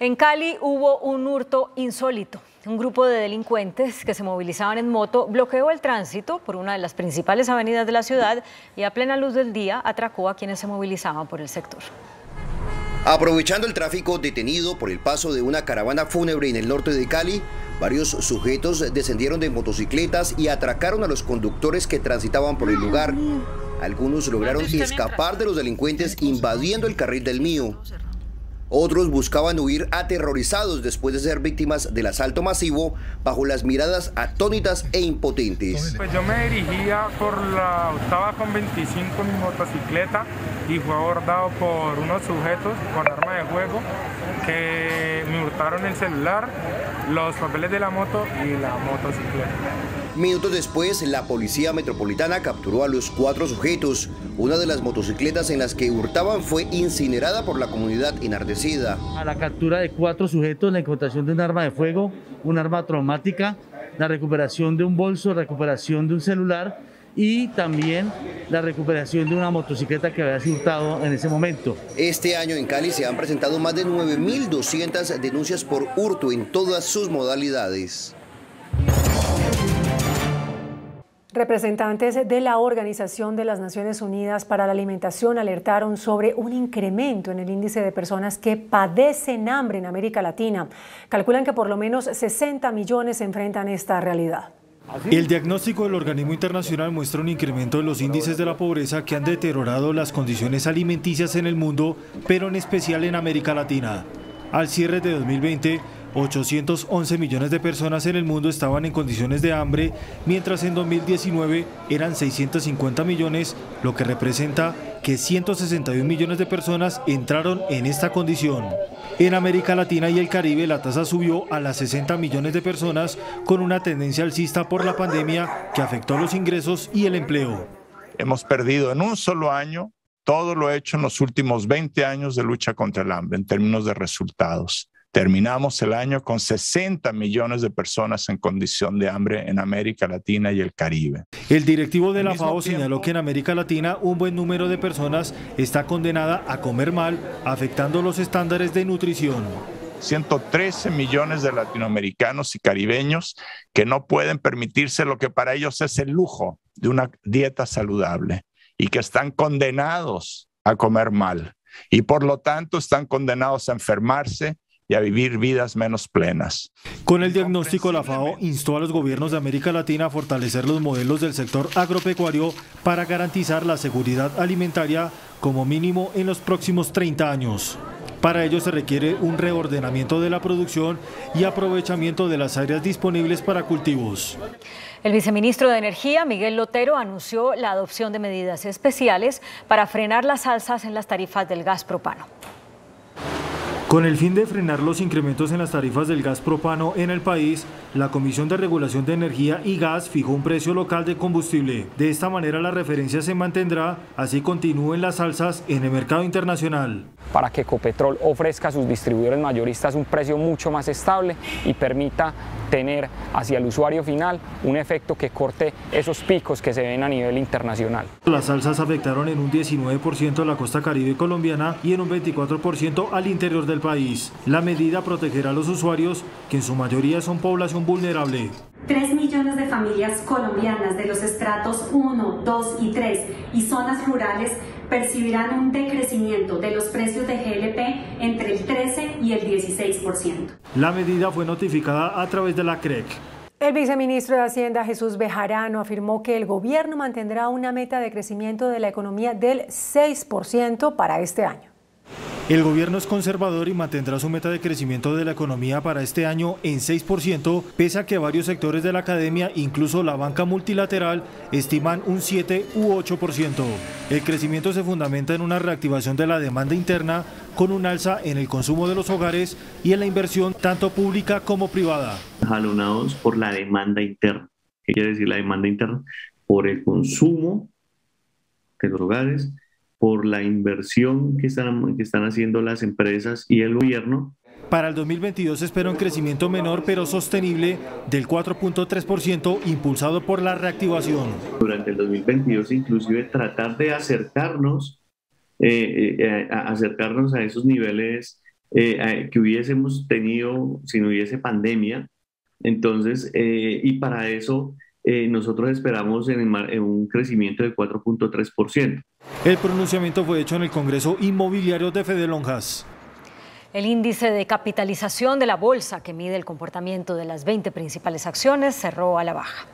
En Cali hubo un hurto insólito. Un grupo de delincuentes que se movilizaban en moto bloqueó el tránsito por una de las principales avenidas de la ciudad y a plena luz del día atracó a quienes se movilizaban por el sector. Aprovechando el tráfico detenido por el paso de una caravana fúnebre en el norte de Cali, varios sujetos descendieron de motocicletas y atracaron a los conductores que transitaban por el lugar. Algunos lograron escapar de los delincuentes invadiendo el carril del Mío. Otros buscaban huir aterrorizados después de ser víctimas del asalto masivo bajo las miradas atónitas e impotentes. Pues yo me dirigía por la octava con 25 en mi motocicleta y fue abordado por unos sujetos con arma de juego que me hurtaron el celular, los papeles de la moto y la motocicleta. Minutos después, la policía metropolitana capturó a los 4 sujetos. Una de las motocicletas en las que hurtaban fue incinerada por la comunidad enardecida. A la captura de 4 sujetos, la incautación de un arma de fuego, un arma traumática, la recuperación de un bolso, recuperación de un celular y también la recuperación de una motocicleta que había sido hurtada en ese momento. Este año en Cali se han presentado más de 9.200 denuncias por hurto en todas sus modalidades. Representantes de la Organización de las Naciones Unidas para la Alimentación alertaron sobre un incremento en el índice de personas que padecen hambre en América Latina. Calculan que por lo menos 60 millones enfrentan esta realidad. El diagnóstico del organismo internacional muestra un incremento de los índices de la pobreza que han deteriorado las condiciones alimenticias en el mundo, pero en especial en América Latina. Al cierre de 2020, 811 millones de personas en el mundo estaban en condiciones de hambre, mientras en 2019 eran 650 millones, lo que representa que 161 millones de personas entraron en esta condición. En América Latina y el Caribe la tasa subió a las 60 millones de personas, con una tendencia alcista por la pandemia que afectó los ingresos y el empleo. Hemos perdido en un solo año todo lo hecho en los últimos 20 años de lucha contra el hambre en términos de resultados. Terminamos el año con 60 millones de personas en condición de hambre en América Latina y el Caribe. El directivo de la FAO señaló que en América Latina un buen número de personas está condenada a comer mal, afectando los estándares de nutrición. 113 millones de latinoamericanos y caribeños que no pueden permitirse lo que para ellos es el lujo de una dieta saludable y que están condenados a comer mal y por lo tanto están condenados a enfermarse y a vivir vidas menos plenas. Con el diagnóstico, la FAO instó a los gobiernos de América Latina a fortalecer los modelos del sector agropecuario para garantizar la seguridad alimentaria como mínimo en los próximos 30 años. Para ello se requiere un reordenamiento de la producción y aprovechamiento de las áreas disponibles para cultivos. El viceministro de Energía, Miguel Lotero, anunció la adopción de medidas especiales para frenar las alzas en las tarifas del gas propano. Con el fin de frenar los incrementos en las tarifas del gas propano en el país, la Comisión de Regulación de Energía y Gas fijó un precio local de combustible. De esta manera la referencia se mantendrá, así continúen las alzas en el mercado internacional. Para que Ecopetrol ofrezca a sus distribuidores mayoristas un precio mucho más estable y permita tener hacia el usuario final un efecto que corte esos picos que se ven a nivel internacional. Las alzas afectaron en un 19% a la costa caribe colombiana y en un 24% al interior del país. La medida protegerá a los usuarios, que en su mayoría son población vulnerable. 3 millones de familias colombianas de los estratos 1, 2 y 3 y zonas rurales percibirán un decrecimiento de los precios de GLP entre el 13 y el 16%. La medida fue notificada a través de la CREC. El viceministro de Hacienda, Jesús Bejarano, afirmó que el gobierno mantendrá una meta de crecimiento de la economía del 6% para este año. El gobierno es conservador y mantendrá su meta de crecimiento de la economía para este año en 6%, pese a que varios sectores de la academia, incluso la banca multilateral, estiman un 7 u 8%. El crecimiento se fundamenta en una reactivación de la demanda interna, con un alza en el consumo de los hogares y en la inversión tanto pública como privada. Jalonados por la demanda interna. ¿Qué quiere decir la demanda interna? Por el consumo de los hogares, por la inversión que están haciendo las empresas y el gobierno. Para el 2022 se espera un crecimiento menor pero sostenible del 4.3% impulsado por la reactivación. Durante el 2022 inclusive tratar de acercarnos a esos niveles que hubiésemos tenido si no hubiese pandemia. Entonces, y para eso nosotros esperamos en un crecimiento del 4.3%. El pronunciamiento fue hecho en el Congreso Inmobiliario de Fedelonjas. El índice de capitalización de la bolsa, que mide el comportamiento de las 20 principales acciones, cerró a la baja.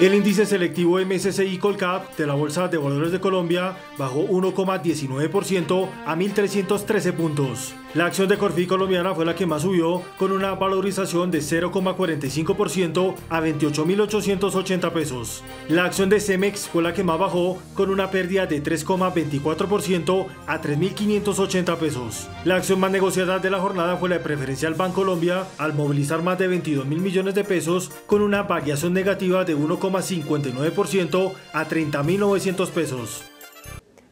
El índice selectivo MSCI Colcap de la Bolsa de Valores de Colombia bajó 1,19% a 1.313 puntos. La acción de Corfi colombiana fue la que más subió, con una valorización de 0,45% a 28.880 pesos. La acción de Cemex fue la que más bajó, con una pérdida de 3,24% a 3.580 pesos. La acción más negociada de la jornada fue la de Preferencial Bancolombia, al movilizar más de 22.000 millones de pesos, con una variación negativa de 1,59% a 30.900 pesos.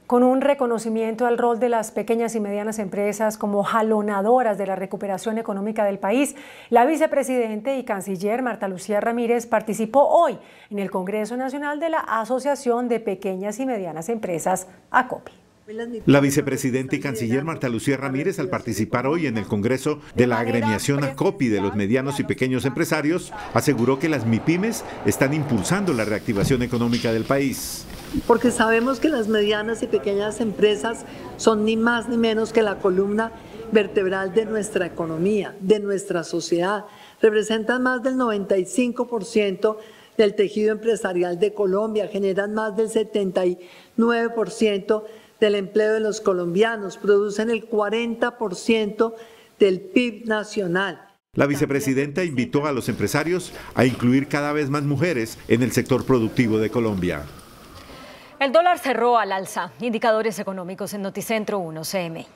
Con un reconocimiento al rol de las pequeñas y medianas empresas como jalonadoras de la recuperación económica del país, la vicepresidenta y canciller Marta Lucía Ramírez participó hoy en el Congreso Nacional de la Asociación de Pequeñas y Medianas Empresas, ACOPI. La vicepresidenta y canciller Marta Lucía Ramírez, al participar hoy en el Congreso de la agremiación ACOPI de los medianos y pequeños empresarios, aseguró que las MIPYMES están impulsando la reactivación económica del país. Porque sabemos que las medianas y pequeñas empresas son ni más ni menos que la columna vertebral de nuestra economía, de nuestra sociedad. Representan más del 95% del tejido empresarial de Colombia, generan más del 79% del empleo de los colombianos, producen el 40% del PIB nacional. La vicepresidenta invitó a los empresarios a incluir cada vez más mujeres en el sector productivo de Colombia. El dólar cerró al alza. Indicadores económicos en Noticentro 1CM.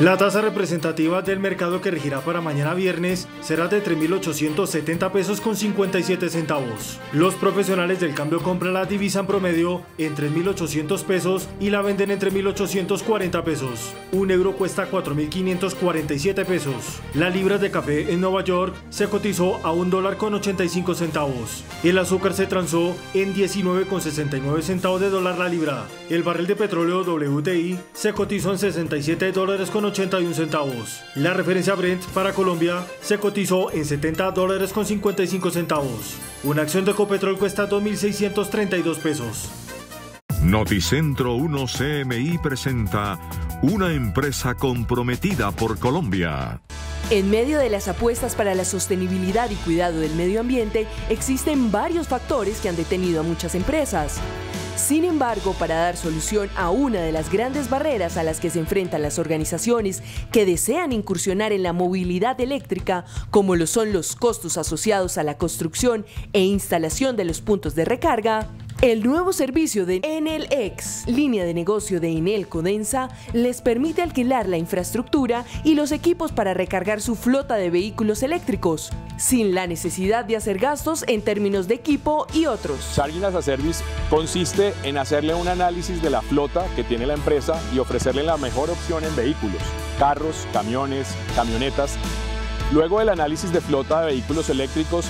La tasa representativa del mercado que regirá para mañana viernes será de 3.870 pesos con 57 centavos. Los profesionales del cambio compran la divisa en promedio en 3.800 pesos y la venden en 3.840 pesos. Un euro cuesta 4.547 pesos. La libra de café en Nueva York se cotizó a $1.85. El azúcar se transó en 19,69 centavos de dólar la libra. El barril de petróleo WTI se cotizó en $67,81. La referencia Brent para Colombia se cotizó en $70,55. Una acción de Ecopetrol cuesta 2.632 pesos. Noticentro 1CMI presenta una empresa comprometida por Colombia. En medio de las apuestas para la sostenibilidad y cuidado del medio ambiente, existen varios factores que han detenido a muchas empresas. Sin embargo, para dar solución a una de las grandes barreras a las que se enfrentan las organizaciones que desean incursionar en la movilidad eléctrica, como lo son los costos asociados a la construcción e instalación de los puntos de recarga, el nuevo servicio de Enelx, línea de negocio de Enel Codensa, les permite alquilar la infraestructura y los equipos para recargar su flota de vehículos eléctricos, sin la necesidad de hacer gastos en términos de equipo y otros. Salguin as a Service consiste en hacerle un análisis de la flota que tiene la empresa y ofrecerle la mejor opción en vehículos, carros, camiones, camionetas. Luego del análisis de flota de vehículos eléctricos,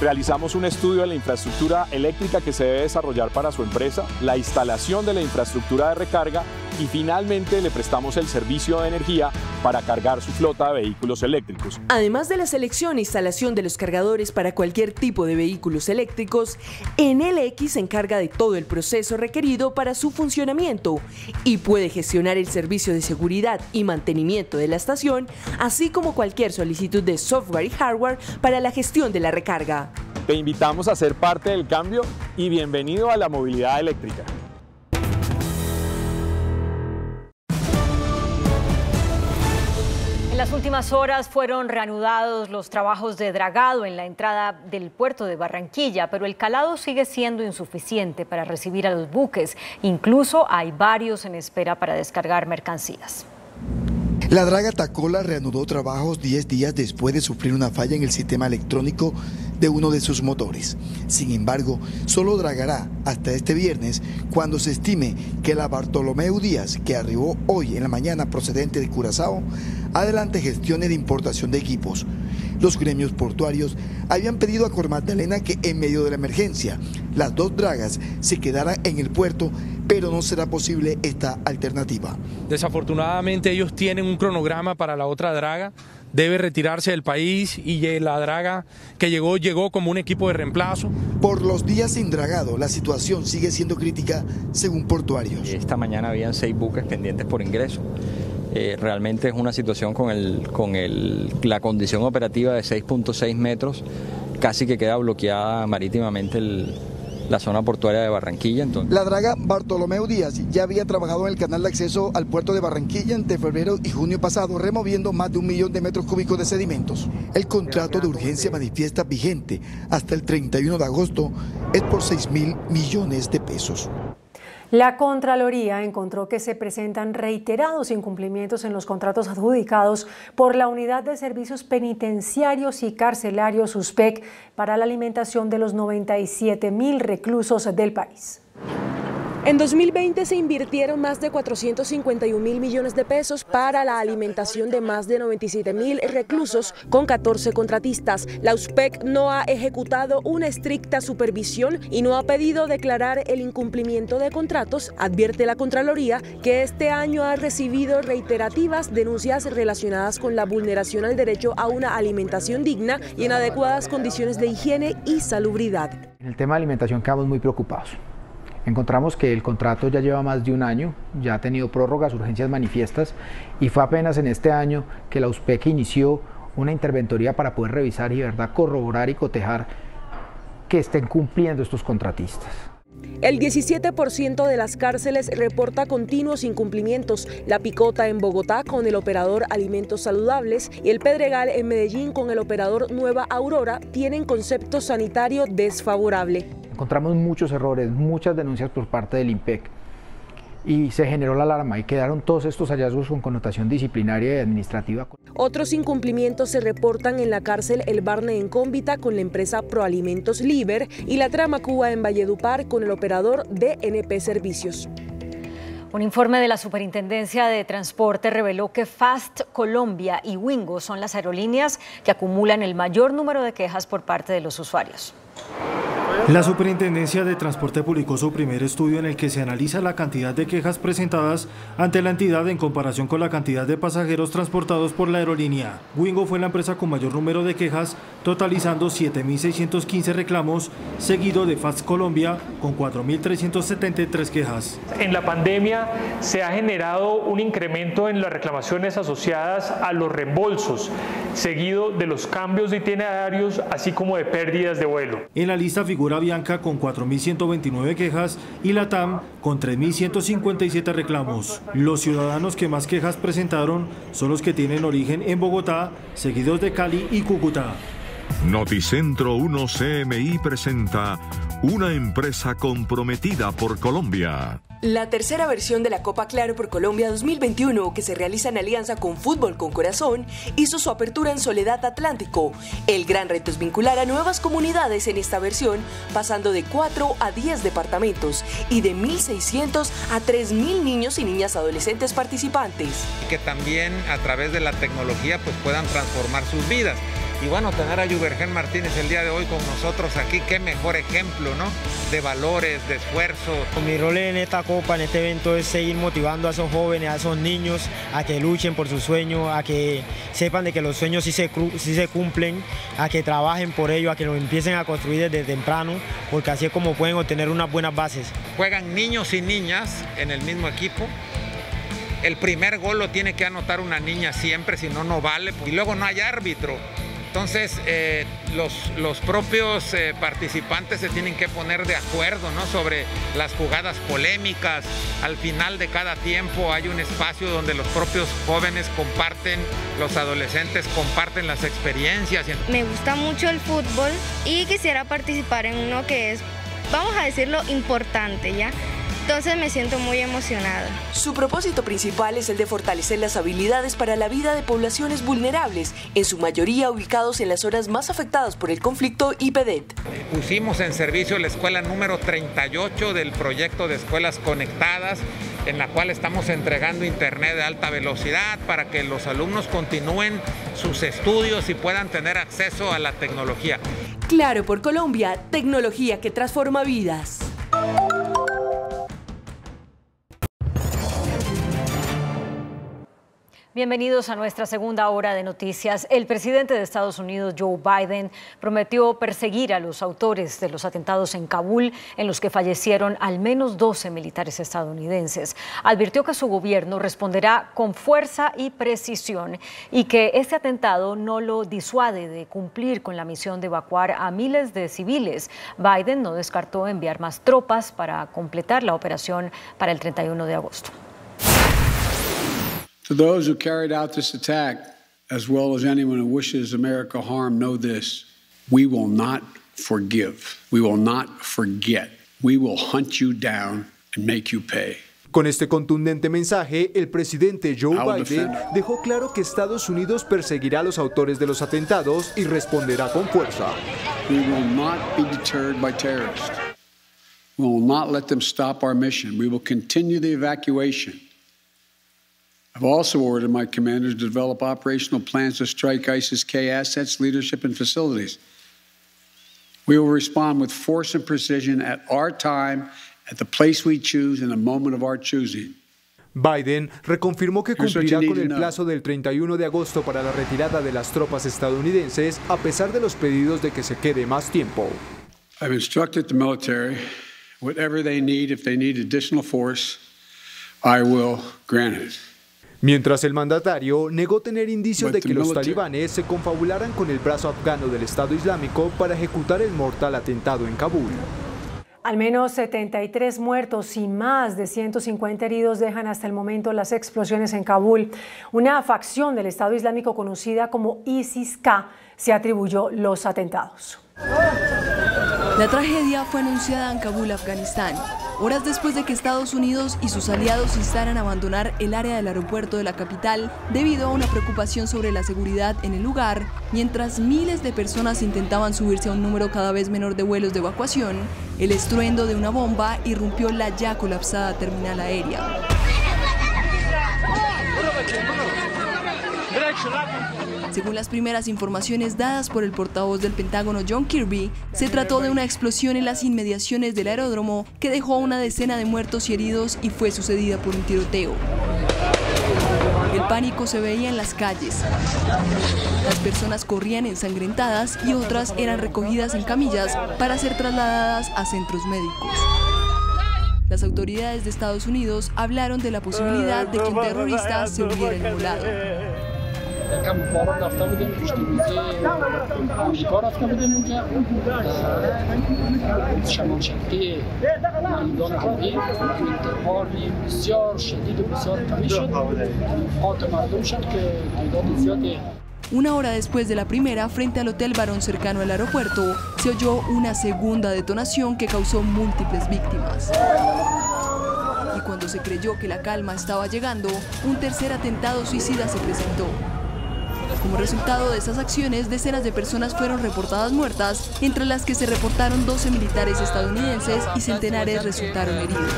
realizamos un estudio de la infraestructura eléctrica que se debe desarrollar para su empresa, la instalación de la infraestructura de recarga y finalmente le prestamos el servicio de energía para cargar su flota de vehículos eléctricos. Además de la selección e instalación de los cargadores para cualquier tipo de vehículos eléctricos, Enelx se encarga de todo el proceso requerido para su funcionamiento y puede gestionar el servicio de seguridad y mantenimiento de la estación, así como cualquier solicitud de software y hardware para la gestión de la recarga. Te invitamos a ser parte del cambio y bienvenido a la movilidad eléctrica. En las últimas horas fueron reanudados los trabajos de dragado en la entrada del puerto de Barranquilla, pero el calado sigue siendo insuficiente para recibir a los buques. Incluso hay varios en espera para descargar mercancías. La draga Tacola reanudó trabajos 10 días después de sufrir una falla en el sistema electrónico de uno de sus motores. Sin embargo, solo dragará hasta este viernes, cuando se estime que la Bartolomeu Díaz, que arribó hoy en la mañana procedente de Curazao, adelante gestiones de importación de equipos. Los gremios portuarios habían pedido a Cormagdalena que en medio de la emergencia las dos dragas se quedaran en el puerto, pero no será posible esta alternativa. Desafortunadamente ellos tienen un cronograma para la otra draga, debe retirarse del país y la draga que llegó como un equipo de reemplazo. Por los días sin dragado, la situación sigue siendo crítica según portuarios. Esta mañana habían 6 buques pendientes por ingreso. Realmente es una situación con la condición operativa de 6.6 metros casi que queda bloqueada marítimamente la zona portuaria de Barranquilla. Entonces, la draga Bartolomeu Díaz ya había trabajado en el canal de acceso al puerto de Barranquilla entre febrero y junio pasado, removiendo más de 1 millón de metros cúbicos de sedimentos. El contrato de urgencia manifiesta vigente hasta el 31 de agosto es por 6.000 millones de pesos. La Contraloría encontró que se presentan reiterados incumplimientos en los contratos adjudicados por la Unidad de Servicios Penitenciarios y Carcelarios USPEC para la alimentación de los 97.000 reclusos del país. En 2020 se invirtieron más de 451.000 millones de pesos para la alimentación de más de 97.000 reclusos con 14 contratistas. La USPEC no ha ejecutado una estricta supervisión y no ha pedido declarar el incumplimiento de contratos. Advierte la Contraloría que este año ha recibido reiterativas denuncias relacionadas con la vulneración al derecho a una alimentación digna y en adecuadas condiciones de higiene y salubridad. En el tema de alimentación quedamos muy preocupados. Encontramos que el contrato ya lleva más de 1 año, ya ha tenido prórrogas, urgencias manifiestas, y fue apenas en este año que la USPEC inició una interventoría para poder revisar y de verdad corroborar y cotejar que estén cumpliendo estos contratistas. El 17% de las cárceles reporta continuos incumplimientos, La Picota en Bogotá con el operador Alimentos Saludables y El Pedregal en Medellín con el operador Nueva Aurora tienen concepto sanitario desfavorable. Encontramos muchos errores, muchas denuncias por parte del IMPEC y se generó la alarma y quedaron todos estos hallazgos con connotación disciplinaria y administrativa. Otros incumplimientos se reportan en la cárcel El Barne en Cómbita con la empresa Proalimentos Liber y la Trama Cuba en Valledupar con el operador DNP Servicios. Un informe de la Superintendencia de Transporte reveló que Fast Colombia y Wingo son las aerolíneas que acumulan el mayor número de quejas por parte de los usuarios. La Superintendencia de Transporte publicó su primer estudio en el que se analiza la cantidad de quejas presentadas ante la entidad en comparación con la cantidad de pasajeros transportados por la aerolínea. Wingo fue la empresa con mayor número de quejas, totalizando 7.615 reclamos, seguido de Fast Colombia con 4.373 quejas. En la pandemia se ha generado un incremento en las reclamaciones asociadas a los reembolsos, seguido de los cambios de itinerarios, así como de pérdidas de vuelo. En la lista figura Bianca con 4.129 quejas y LATAM con 3.157 reclamos. Los ciudadanos que más quejas presentaron son los que tienen origen en Bogotá, seguidos de Cali y Cúcuta. Noticentro 1 CMI presenta una empresa comprometida por Colombia. La tercera versión de la Copa Claro por Colombia 2021, que se realiza en alianza con Fútbol con Corazón, hizo su apertura en Soledad Atlántico. El gran reto es vincular a nuevas comunidades en esta versión, pasando de 4 a 10 departamentos y de 1.600 a 3.000 niños y niñas adolescentes participantes. Que también a través de la tecnología pues, puedan transformar sus vidas. Y bueno, tener a Yubergen Martínez el día de hoy con nosotros aquí, qué mejor ejemplo, ¿no? De valores, de esfuerzo. Mi rol en esta copa, en este evento, es seguir motivando a esos jóvenes, a esos niños, a que luchen por sus sueños, a que sepan de que los sueños sí se cumplen, a que trabajen por ello, a que lo empiecen a construir desde temprano, porque así es como pueden obtener unas buenas bases. Juegan niños y niñas en el mismo equipo. El primer gol lo tiene que anotar una niña siempre, si no, no vale. Y luego no hay árbitro. Entonces, los propios participantes se tienen que poner de acuerdo, ¿no? Sobre las jugadas polémicas. Al final de cada tiempo hay un espacio donde los propios jóvenes comparten, los adolescentes comparten las experiencias. Me gusta mucho el fútbol y quisiera participar en uno que es, vamos a decirlo, importante, ¿ya? Entonces me siento muy emocionada. Su propósito principal es el de fortalecer las habilidades para la vida de poblaciones vulnerables, en su mayoría ubicados en las zonas más afectadas por el conflicto y PDET. Pusimos en servicio la escuela número 38 del proyecto de escuelas conectadas, en la cual estamos entregando internet de alta velocidad para que los alumnos continúen sus estudios y puedan tener acceso a la tecnología. Claro por Colombia, tecnología que transforma vidas. Bienvenidos a nuestra segunda hora de noticias. El presidente de Estados Unidos, Joe Biden, prometió perseguir a los autores de los atentados en Kabul, en los que fallecieron al menos 12 militares estadounidenses. Advirtió que su gobierno responderá con fuerza y precisión y que este atentado no lo disuade de cumplir con la misión de evacuar a miles de civiles. Biden no descartó enviar más tropas para completar la operación para el 31 de agosto. To those who carried out this attack, as well as anyone who wishes America harm, know this: we will not forgive. We will not forget. We will hunt you down and make you pay. Con este contundente mensaje, el presidente Joe Biden dejó claro que Estados Unidos perseguirá a los autores de los atentados y responderá con fuerza. We will not be deterred by terrorists. We will not let them stop our mission. We will continue the evacuation. I've also ordered my commanders to develop operational plans to strike ISIS-K assets, leadership, and facilities. We will respond with force and precision at our time, at the place we choose, in the moment of our choosing. Biden reconfirmó que cumplirá con el plazo del 31 de agosto para la retirada de las tropas estadounidenses, a pesar de los pedidos de que se quede más tiempo. I've instructed the military, whatever they need, if they need additional force, I will grant it. Mientras el mandatario negó tener indicios de que los talibanes se confabularan con el brazo afgano del Estado Islámico para ejecutar el mortal atentado en Kabul. Al menos 73 muertos y más de 150 heridos dejan hasta el momento las explosiones en Kabul. Una facción del Estado Islámico conocida como ISIS-K se atribuyó los atentados. La tragedia fue anunciada en Kabul, Afganistán, horas después de que Estados Unidos y sus aliados instaran a abandonar el área del aeropuerto de la capital debido a una preocupación sobre la seguridad en el lugar, mientras miles de personas intentaban subirse a un número cada vez menor de vuelos de evacuación, el estruendo de una bomba irrumpió la ya colapsada terminal aérea. Según las primeras informaciones dadas por el portavoz del Pentágono, John Kirby, se trató de una explosión en las inmediaciones del aeródromo que dejó a una decena de muertos y heridos y fue sucedida por un tiroteo. El pánico se veía en las calles. Las personas corrían ensangrentadas y otras eran recogidas en camillas para ser trasladadas a centros médicos. Las autoridades de Estados Unidos hablaron de la posibilidad de que un terrorista se hubiera inmolado. Una hora después de la primera, frente al Hotel Barón cercano al aeropuerto, se oyó una segunda detonación que causó múltiples víctimas. Y cuando se creyó que la calma estaba llegando, un tercer atentado suicida se presentó. Como resultado de esas acciones, decenas de personas fueron reportadas muertas, entre las que se reportaron 12 militares estadounidenses y centenares resultaron heridos.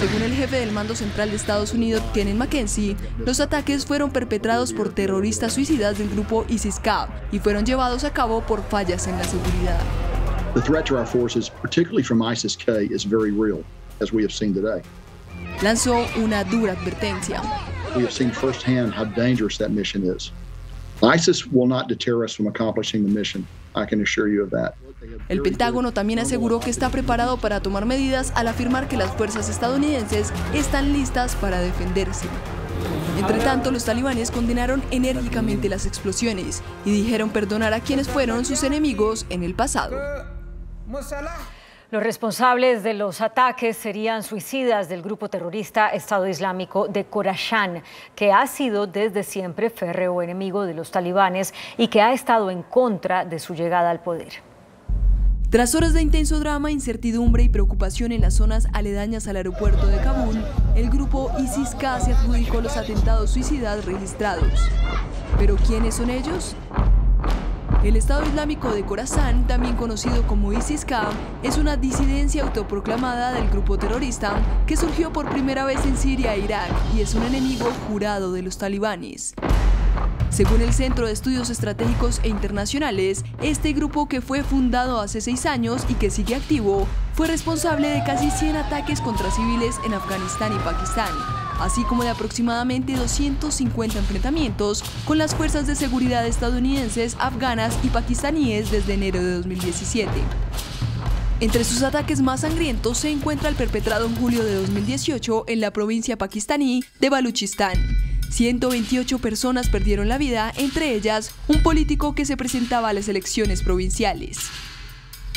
Según el jefe del Mando Central de Estados Unidos, Kenneth McKenzie, los ataques fueron perpetrados por terroristas suicidas del grupo ISIS-K y fueron llevados a cabo por fallas en la seguridad. The threat to our forces, particularly from ISIS-K, is very real, as we have seen today. Lanzó una dura advertencia. We have seen firsthand how dangerous that mission is. ISIS will not deter us from accomplishing the mission. I can assure you of that. El Pentágono también aseguró que está preparado para tomar medidas al afirmar que las fuerzas estadounidenses están listas para defenderse. Entre tanto, los talibanes condenaron enérgicamente las explosiones y dijeron perdonar a quienes fueron sus enemigos en el pasado. Los responsables de los ataques serían suicidas del grupo terrorista Estado Islámico de Khorasan, que ha sido desde siempre férreo enemigo de los talibanes y que ha estado en contra de su llegada al poder. Tras horas de intenso drama, incertidumbre y preocupación en las zonas aledañas al aeropuerto de Kabul, el grupo ISIS-K se adjudicó los atentados suicidas registrados. ¿Pero quiénes son ellos? El Estado Islámico de Khorasan, también conocido como ISIS-K, es una disidencia autoproclamada del grupo terrorista que surgió por primera vez en Siria e Irak y es un enemigo jurado de los talibanes. Según el Centro de Estudios Estratégicos e Internacionales, este grupo, que fue fundado hace 6 años y que sigue activo, fue responsable de casi 100 ataques contra civiles en Afganistán y Pakistán. así como de aproximadamente 250 enfrentamientos con las fuerzas de seguridad estadounidenses, afganas y pakistaníes desde enero de 2017. Entre sus ataques más sangrientos se encuentra el perpetrado en julio de 2018 en la provincia pakistaní de Baluchistán. 128 personas perdieron la vida, entre ellas un político que se presentaba a las elecciones provinciales.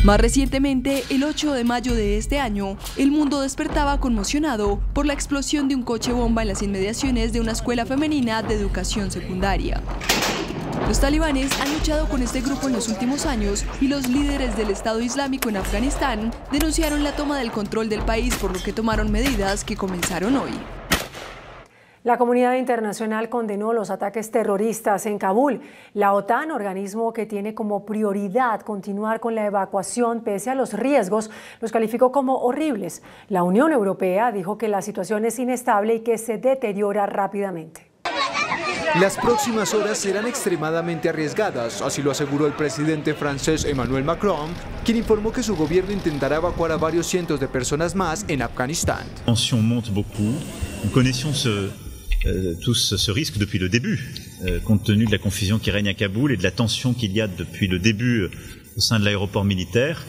Más recientemente, el 8 de mayo de este año, el mundo despertaba conmocionado por la explosión de un coche bomba en las inmediaciones de una escuela femenina de educación secundaria. Los talibanes han luchado con este grupo en los últimos años y los líderes del Estado Islámico en Afganistán denunciaron la toma del control del país, por lo que tomaron medidas que comenzaron hoy. La comunidad internacional condenó los ataques terroristas en Kabul. La OTAN, organismo que tiene como prioridad continuar con la evacuación pese a los riesgos, los calificó como horribles. La Unión Europea dijo que la situación es inestable y que se deteriora rápidamente. Las próximas horas serán extremadamente arriesgadas, así lo aseguró el presidente francés Emmanuel Macron, quien informó que su gobierno intentará evacuar a varios cientos de personas más en Afganistán. La tensión monta mucho. Tous ce risque depuis le début, compte tenu de la confusion qui règne à Kaboul et de la tension qu'il y a depuis le début au sein de l'aéroport militaire.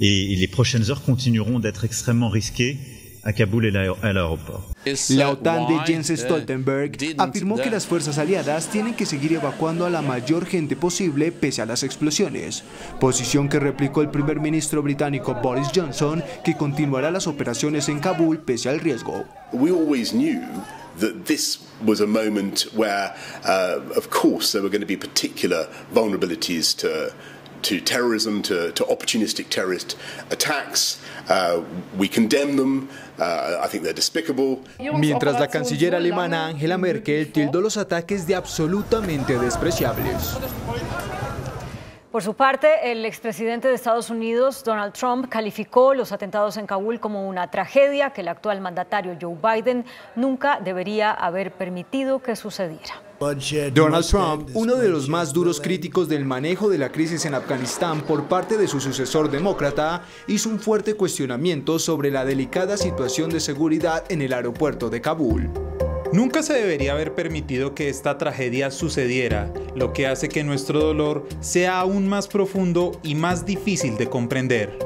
Et les prochaines heures continueront d'être extrêmement risquées a Kabul y al aeropuerto. La OTAN de Jens Stoltenberg afirmó que las fuerzas aliadas tienen que seguir evacuando a la mayor gente posible pese a las explosiones, posición que replicó el primer ministro británico Boris Johnson, que continuará las operaciones en Kabul pese al riesgo. We always knew that this was a moment where, of course, there were going to be particular vulnerabilities to terrorism, to opportunistic terrorist attacks. We condemn them. I think they're despicable. Mientras, la canciller alemana Angela Merkel tildó los ataques de absolutamente despreciables. Por su parte, el expresidente de Estados Unidos, Donald Trump, calificó los atentados en Kabul como una tragedia que el actual mandatario Joe Biden nunca debería haber permitido que sucediera. Donald Trump, uno de los más duros críticos del manejo de la crisis en Afganistán por parte de su sucesor demócrata, hizo un fuerte cuestionamiento sobre la delicada situación de seguridad en el aeropuerto de Kabul. Nunca se debería haber permitido que esta tragedia sucediera, lo que hace que nuestro dolor sea aún más profundo y más difícil de comprender.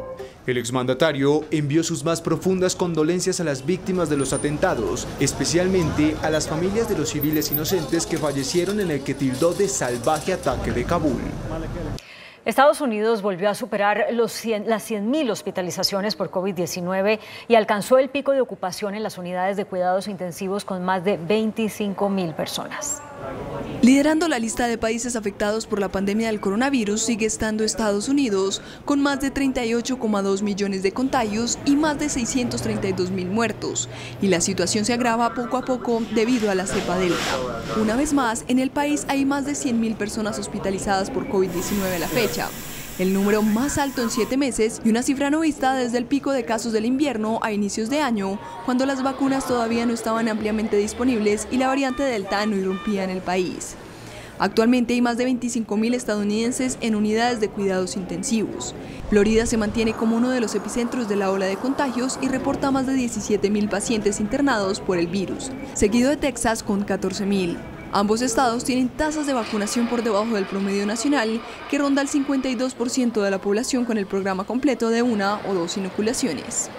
El exmandatario envió sus más profundas condolencias a las víctimas de los atentados, especialmente a las familias de los civiles inocentes que fallecieron en el que tildó de salvaje ataque de Kabul. Estados Unidos volvió a superar las 100.000 hospitalizaciones por COVID-19 y alcanzó el pico de ocupación en las unidades de cuidados intensivos con más de 25.000 personas. Liderando la lista de países afectados por la pandemia del coronavirus sigue estando Estados Unidos, con más de 38,2 millones de contagios y más de 632.000 muertos. Y la situación se agrava poco a poco debido a la cepa delta. Una vez más, en el país hay más de 100.000 personas hospitalizadas por COVID-19 a la fecha, el número más alto en 7 meses y una cifra no vista desde el pico de casos del invierno a inicios de año, cuando las vacunas todavía no estaban ampliamente disponibles y la variante delta no irrumpía en el país. Actualmente hay más de 25.000 estadounidenses en unidades de cuidados intensivos. Florida se mantiene como uno de los epicentros de la ola de contagios y reporta más de 17.000 pacientes internados por el virus, seguido de Texas con 14.000. Ambos estados tienen tasas de vacunación por debajo del promedio nacional, que ronda el 52% de la población con el programa completo de 1 o 2 inoculaciones.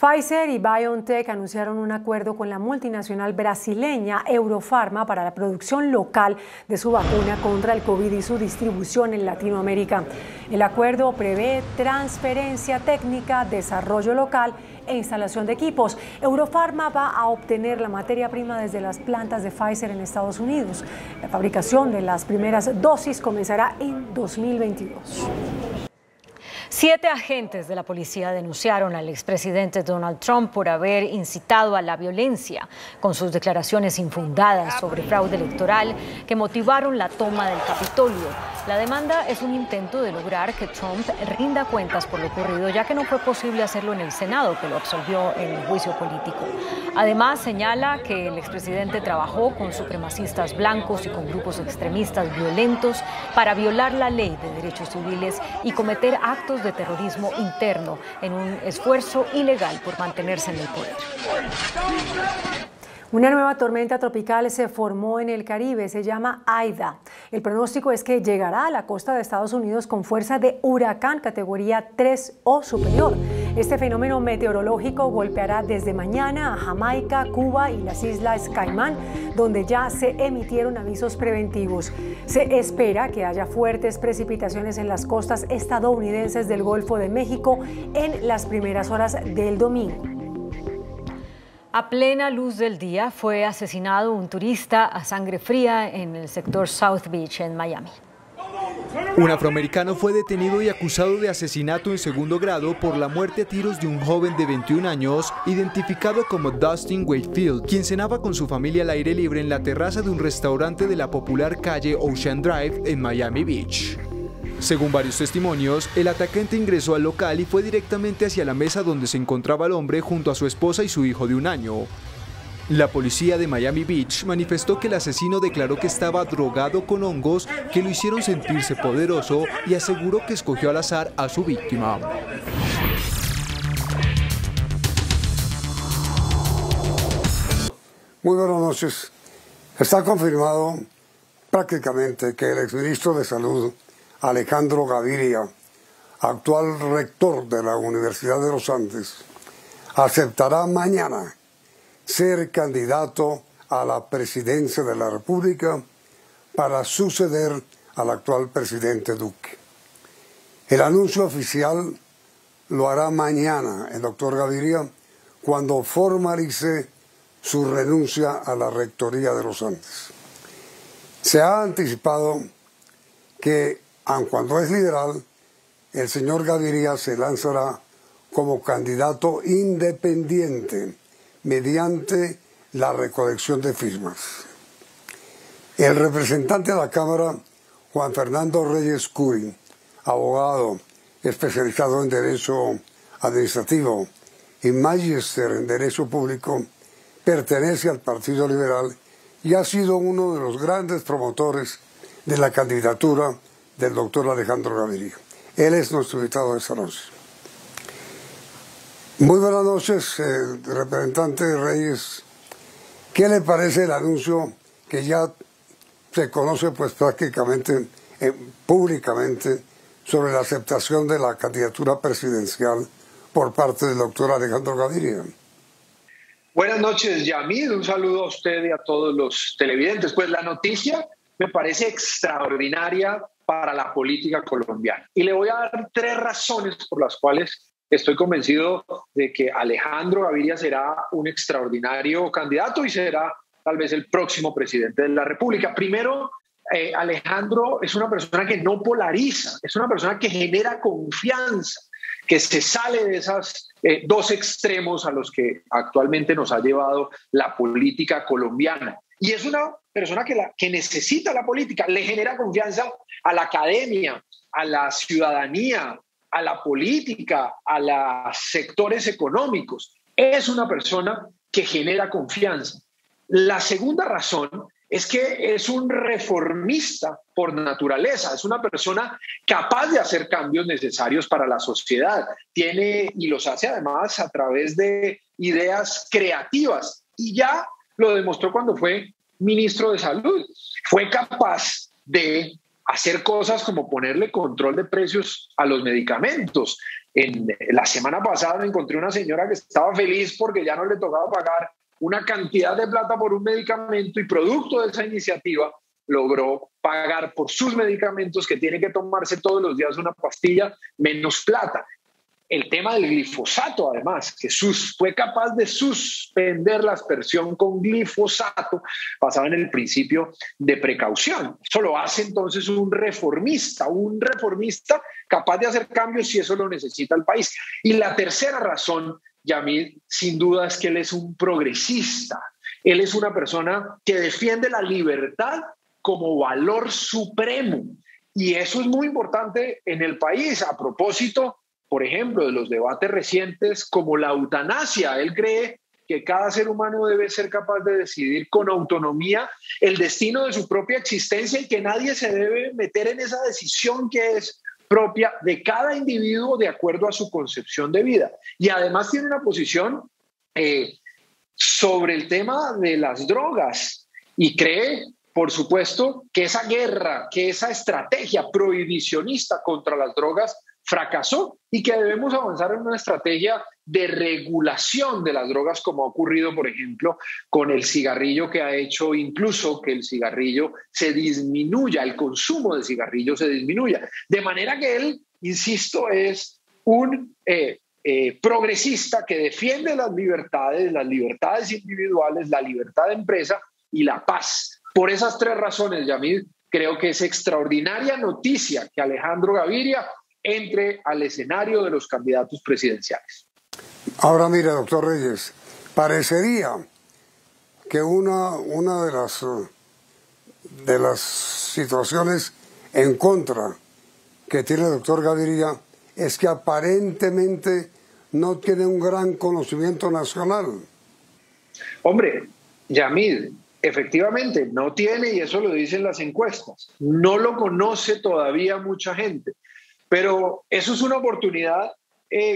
Pfizer y BioNTech anunciaron un acuerdo con la multinacional brasileña Eurofarma para la producción local de su vacuna contra el COVID y su distribución en Latinoamérica. El acuerdo prevé transferencia técnica, desarrollo local e instalación de equipos. Eurofarma va a obtener la materia prima desde las plantas de Pfizer en Estados Unidos. La fabricación de las primeras dosis comenzará en 2022. 7 agentes de la policía denunciaron al expresidente Donald Trump por haber incitado a la violencia con sus declaraciones infundadas sobre fraude electoral que motivaron la toma del Capitolio. La demanda es un intento de lograr que Trump rinda cuentas por lo ocurrido, ya que no fue posible hacerlo en el Senado, que lo absolvió en el juicio político. Además, señala que el expresidente trabajó con supremacistas blancos y con grupos extremistas violentos para violar la ley de derechos civiles y cometer actos de terrorismo interno en un esfuerzo ilegal por mantenerse en el poder. Una nueva tormenta tropical se formó en el Caribe, se llama Aida. El pronóstico es que llegará a la costa de Estados Unidos con fuerza de huracán categoría 3 o superior. Este fenómeno meteorológico golpeará desde mañana a Jamaica, Cuba y las Islas Caimán, donde ya se emitieron avisos preventivos. Se espera que haya fuertes precipitaciones en las costas estadounidenses del Golfo de México en las primeras horas del domingo. A plena luz del día fue asesinado un turista a sangre fría en el sector South Beach en Miami. Un afroamericano fue detenido y acusado de asesinato en segundo grado por la muerte a tiros de un joven de 21 años identificado como Dustin Wakefield, quien cenaba con su familia al aire libre en la terraza de un restaurante de la popular calle Ocean Drive en Miami Beach. Según varios testimonios, el atacante ingresó al local y fue directamente hacia la mesa donde se encontraba el hombre junto a su esposa y su hijo de 1 año. La policía de Miami Beach manifestó que el asesino declaró que estaba drogado con hongos que lo hicieron sentirse poderoso y aseguró que escogió al azar a su víctima. Muy buenas noches. Está confirmado prácticamente que el exministro de Salud, Alejandro Gaviria, actual rector de la Universidad de los Andes, aceptará mañana ser candidato a la presidencia de la República para suceder al actual presidente Duque. El anuncio oficial lo hará mañana el doctor Gaviria cuando formalice su renuncia a la rectoría de los Andes. Se ha anticipado que, aun cuando es liberal, el señor Gaviria se lanzará como candidato independiente mediante la recolección de firmas. El representante de la Cámara, Juan Fernando Reyes Curi, abogado especializado en Derecho Administrativo y magíster en Derecho Público, pertenece al Partido Liberal y ha sido uno de los grandes promotores de la candidatura del doctor Alejandro Gaviria. Él es nuestro invitado de esta noche. Muy buenas noches, representante Reyes. ¿Qué le parece el anuncio que ya se conoce pues prácticamente públicamente sobre la aceptación de la candidatura presidencial por parte del doctor Alejandro Gaviria? Buenas noches, Yamil. Un saludo a usted y a todos los televidentes. Pues la noticia me parece extraordinaria para la política colombiana. Y le voy a dar 3 razones por las cuales estoy convencido de que Alejandro Gaviria será un extraordinario candidato y será tal vez el próximo presidente de la República. Primero, Alejandro es una persona que no polariza, es una persona que genera confianza, que se sale de esos 2 extremos a los que actualmente nos ha llevado la política colombiana. Y es una persona que necesita la política, le genera confianza a la academia, a la ciudadanía, a la política, a los sectores económicos. Es una persona que genera confianza. La segunda razón es que es un reformista por naturaleza, es una persona capaz de hacer cambios necesarios para la sociedad. Tiene, y los hace además a través de ideas creativas, y ya lo demostró cuando fue ministro de Salud. Fue capaz de hacer cosas como ponerle control de precios a los medicamentos. La semana pasada encontré una señora que estaba feliz porque ya no le tocaba pagar una cantidad de plata por un medicamento, y producto de esa iniciativa logró pagar por sus medicamentos, que tiene que tomarse todos los días una pastilla, menos plata. El tema del glifosato, además, que fue capaz de suspender la aspersión con glifosato basado en el principio de precaución. Eso lo hace entonces un reformista capaz de hacer cambios si eso lo necesita el país. Y la tercera razón, Yamil, sin duda es que él es un progresista. Él es una persona que defiende la libertad como valor supremo. Y eso es muy importante en el país. A propósito, por ejemplo, de los debates recientes como la eutanasia, él cree que cada ser humano debe ser capaz de decidir con autonomía el destino de su propia existencia y que nadie se debe meter en esa decisión que es propia de cada individuo de acuerdo a su concepción de vida. Y además tiene una posición sobre el tema de las drogas y cree, por supuesto, que esa guerra, que esa estrategia prohibicionista contra las drogas fracasó y que debemos avanzar en una estrategia de regulación de las drogas, como ha ocurrido, por ejemplo, con el cigarrillo, que ha hecho incluso que el cigarrillo se disminuya, el consumo de cigarrillo se disminuya. De manera que él, insisto, es un progresista que defiende las libertades individuales, la libertad de empresa y la paz. Por esas tres razones, Yamil, creo que es extraordinaria noticia que Alejandro Gaviria entre al escenario de los candidatos presidenciales. Ahora mira, doctor Reyes, parecería que una de las situaciones en contra que tiene el doctor Gaviria es que aparentemente no tiene un gran conocimiento nacional. Hombre, Yamil, efectivamente no tiene, y eso lo dicen las encuestas, no lo conoce todavía mucha gente. Pero eso es una oportunidad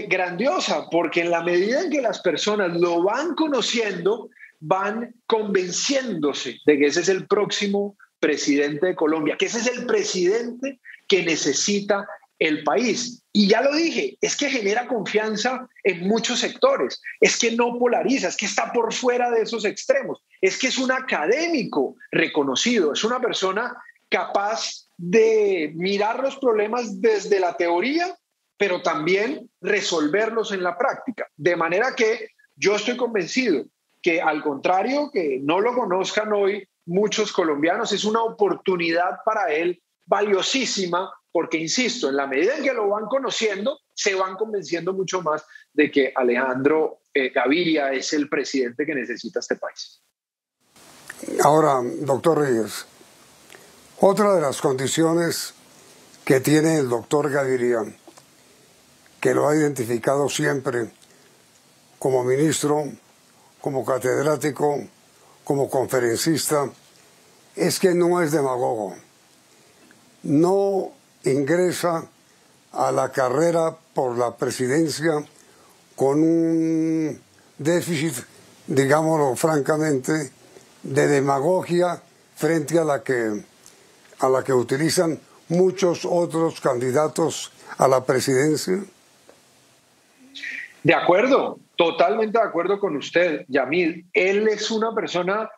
grandiosa, porque en la medida en que las personas lo van conociendo, van convenciéndose de que ese es el próximo presidente de Colombia, que ese es el presidente que necesita el país. Y ya lo dije, es que genera confianza en muchos sectores, es que no polariza, es que está por fuera de esos extremos, es que es un académico reconocido, es una persona capaz de mirar los problemas desde la teoría, pero también resolverlos en la práctica. De manera que yo estoy convencido que, al contrario que no lo conozcan hoy muchos colombianos, es una oportunidad para él valiosísima, porque, insisto, en la medida en que lo van conociendo, se van convenciendo mucho más de que Alejandro Gaviria es el presidente que necesita este país. Ahora, doctor Reyes, otra de las condiciones que tiene el doctor Gaviria, que lo ha identificado siempre como ministro, como catedrático, como conferencista, es que no es demagogo. No ingresa a la carrera por la presidencia con un déficit, digámoslo francamente, de demagogia frente a la que utilizan muchos otros candidatos a la presidencia. De acuerdo, totalmente de acuerdo con usted, Yamil. Él es una persona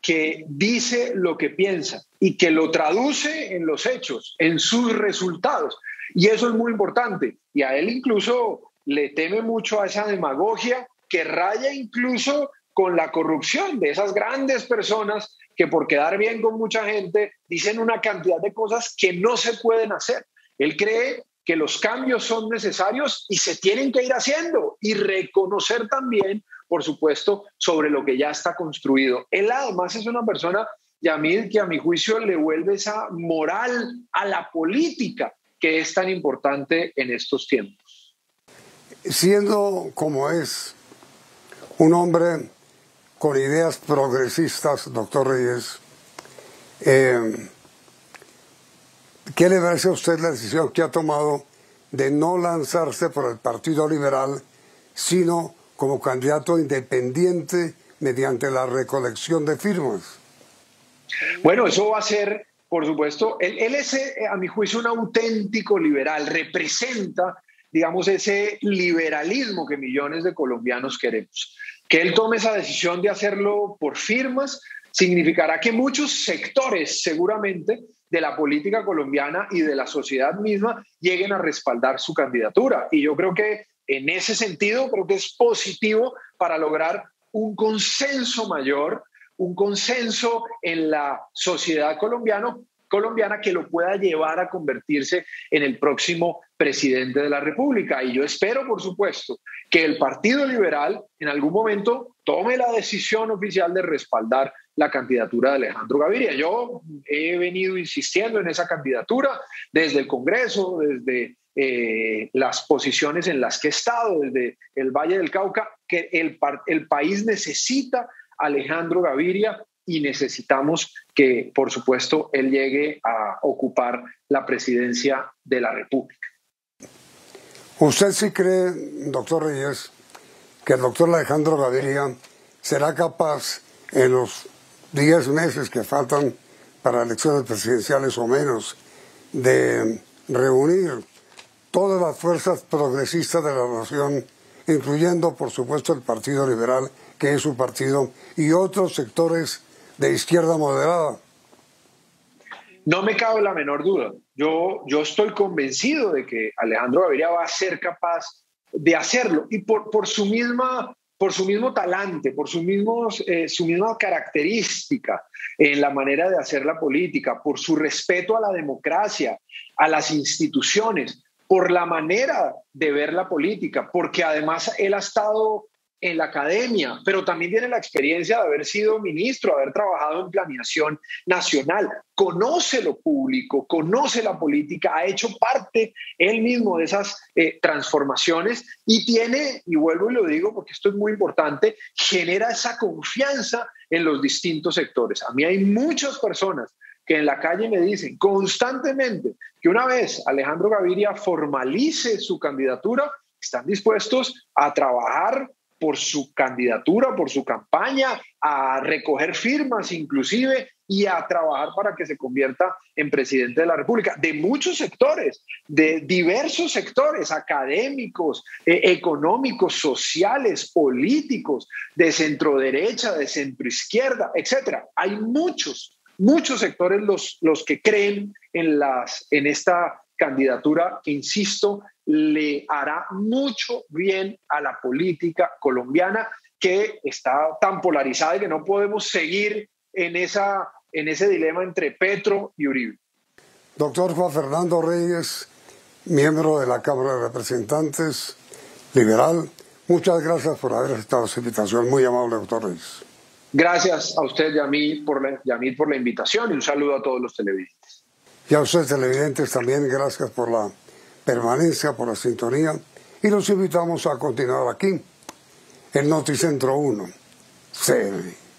que dice lo que piensa y que lo traduce en los hechos, en sus resultados. Y eso es muy importante. Y a él incluso le teme mucho a esa demagogia que raya incluso con la corrupción de esas grandes personas que por quedar bien con mucha gente dicen una cantidad de cosas que no se pueden hacer. Él cree que los cambios son necesarios y se tienen que ir haciendo, y reconocer también, por supuesto, sobre lo que ya está construido. Él además es una persona, Yamil, que a mi juicio le vuelve esa moral a la política que es tan importante en estos tiempos. Siendo como es, un hombre con ideas progresistas, doctor Reyes, ¿qué le parece a usted la decisión que ha tomado de no lanzarse por el Partido Liberal, sino como candidato independiente mediante la recolección de firmas? Bueno, eso va a ser, por supuesto, él es, a mi juicio, un auténtico liberal, representa, digamos, ese liberalismo que millones de colombianos queremos. Que él tome esa decisión de hacerlo por firmas significará que muchos sectores, seguramente, de la política colombiana y de la sociedad misma lleguen a respaldar su candidatura. Y yo creo que en ese sentido, creo que es positivo para lograr un consenso mayor, un consenso en la sociedad colombiana que lo pueda llevar a convertirse en el próximo presidente de la República. Y yo espero, por supuesto, que el Partido Liberal en algún momento tome la decisión oficial de respaldar la candidatura de Alejandro Gaviria. Yo he venido insistiendo en esa candidatura desde el Congreso, desde las posiciones en las que he estado, desde el Valle del Cauca, que el país necesita a Alejandro Gaviria y necesitamos que, por supuesto, él llegue a ocupar la presidencia de la República. ¿Usted sí cree, doctor Reyes, que el doctor Alejandro Gaviria será capaz en los 10 meses que faltan para elecciones presidenciales o menos de reunir todas las fuerzas progresistas de la nación, incluyendo, por supuesto, el Partido Liberal, que es su partido, y otros sectores de izquierda moderada? No me cabe la menor duda. Yo estoy convencido de que Alejandro Gaviria va a ser capaz de hacerlo, y por su mismo talante, por su misma característica en la manera de hacer la política, por su respeto a la democracia, a las instituciones, por la manera de ver la política, porque además él ha estado en la academia, pero también tiene la experiencia de haber sido ministro, haber trabajado en planeación nacional, conoce lo público, conoce la política, ha hecho parte él mismo de esas transformaciones y tiene, y vuelvo y lo digo porque esto es muy importante, genera esa confianza en los distintos sectores. A mí hay muchas personas que en la calle me dicen constantemente que una vez Alejandro Gaviria formalice su candidatura, están dispuestos a trabajar por su candidatura, por su campaña, a recoger firmas inclusive y a trabajar para que se convierta en presidente de la República, de muchos sectores, de diversos sectores, académicos, económicos, sociales, políticos, de centroderecha, de centroizquierda, etc. Hay muchos sectores los que creen en esta candidatura que, insisto, le hará mucho bien a la política colombiana, que está tan polarizada y que no podemos seguir en ese dilema entre Petro y Uribe. Doctor Juan Fernando Reyes, miembro de la Cámara de Representantes, liberal, muchas gracias por haber aceptado su invitación. Muy amable, doctor Reyes. Gracias a usted, Yamil, por la invitación, y un saludo a todos los televidentes. Y a ustedes, televidentes, también gracias por la permanencia, por la sintonía, y los invitamos a continuar aquí en Noticentro 1 CN.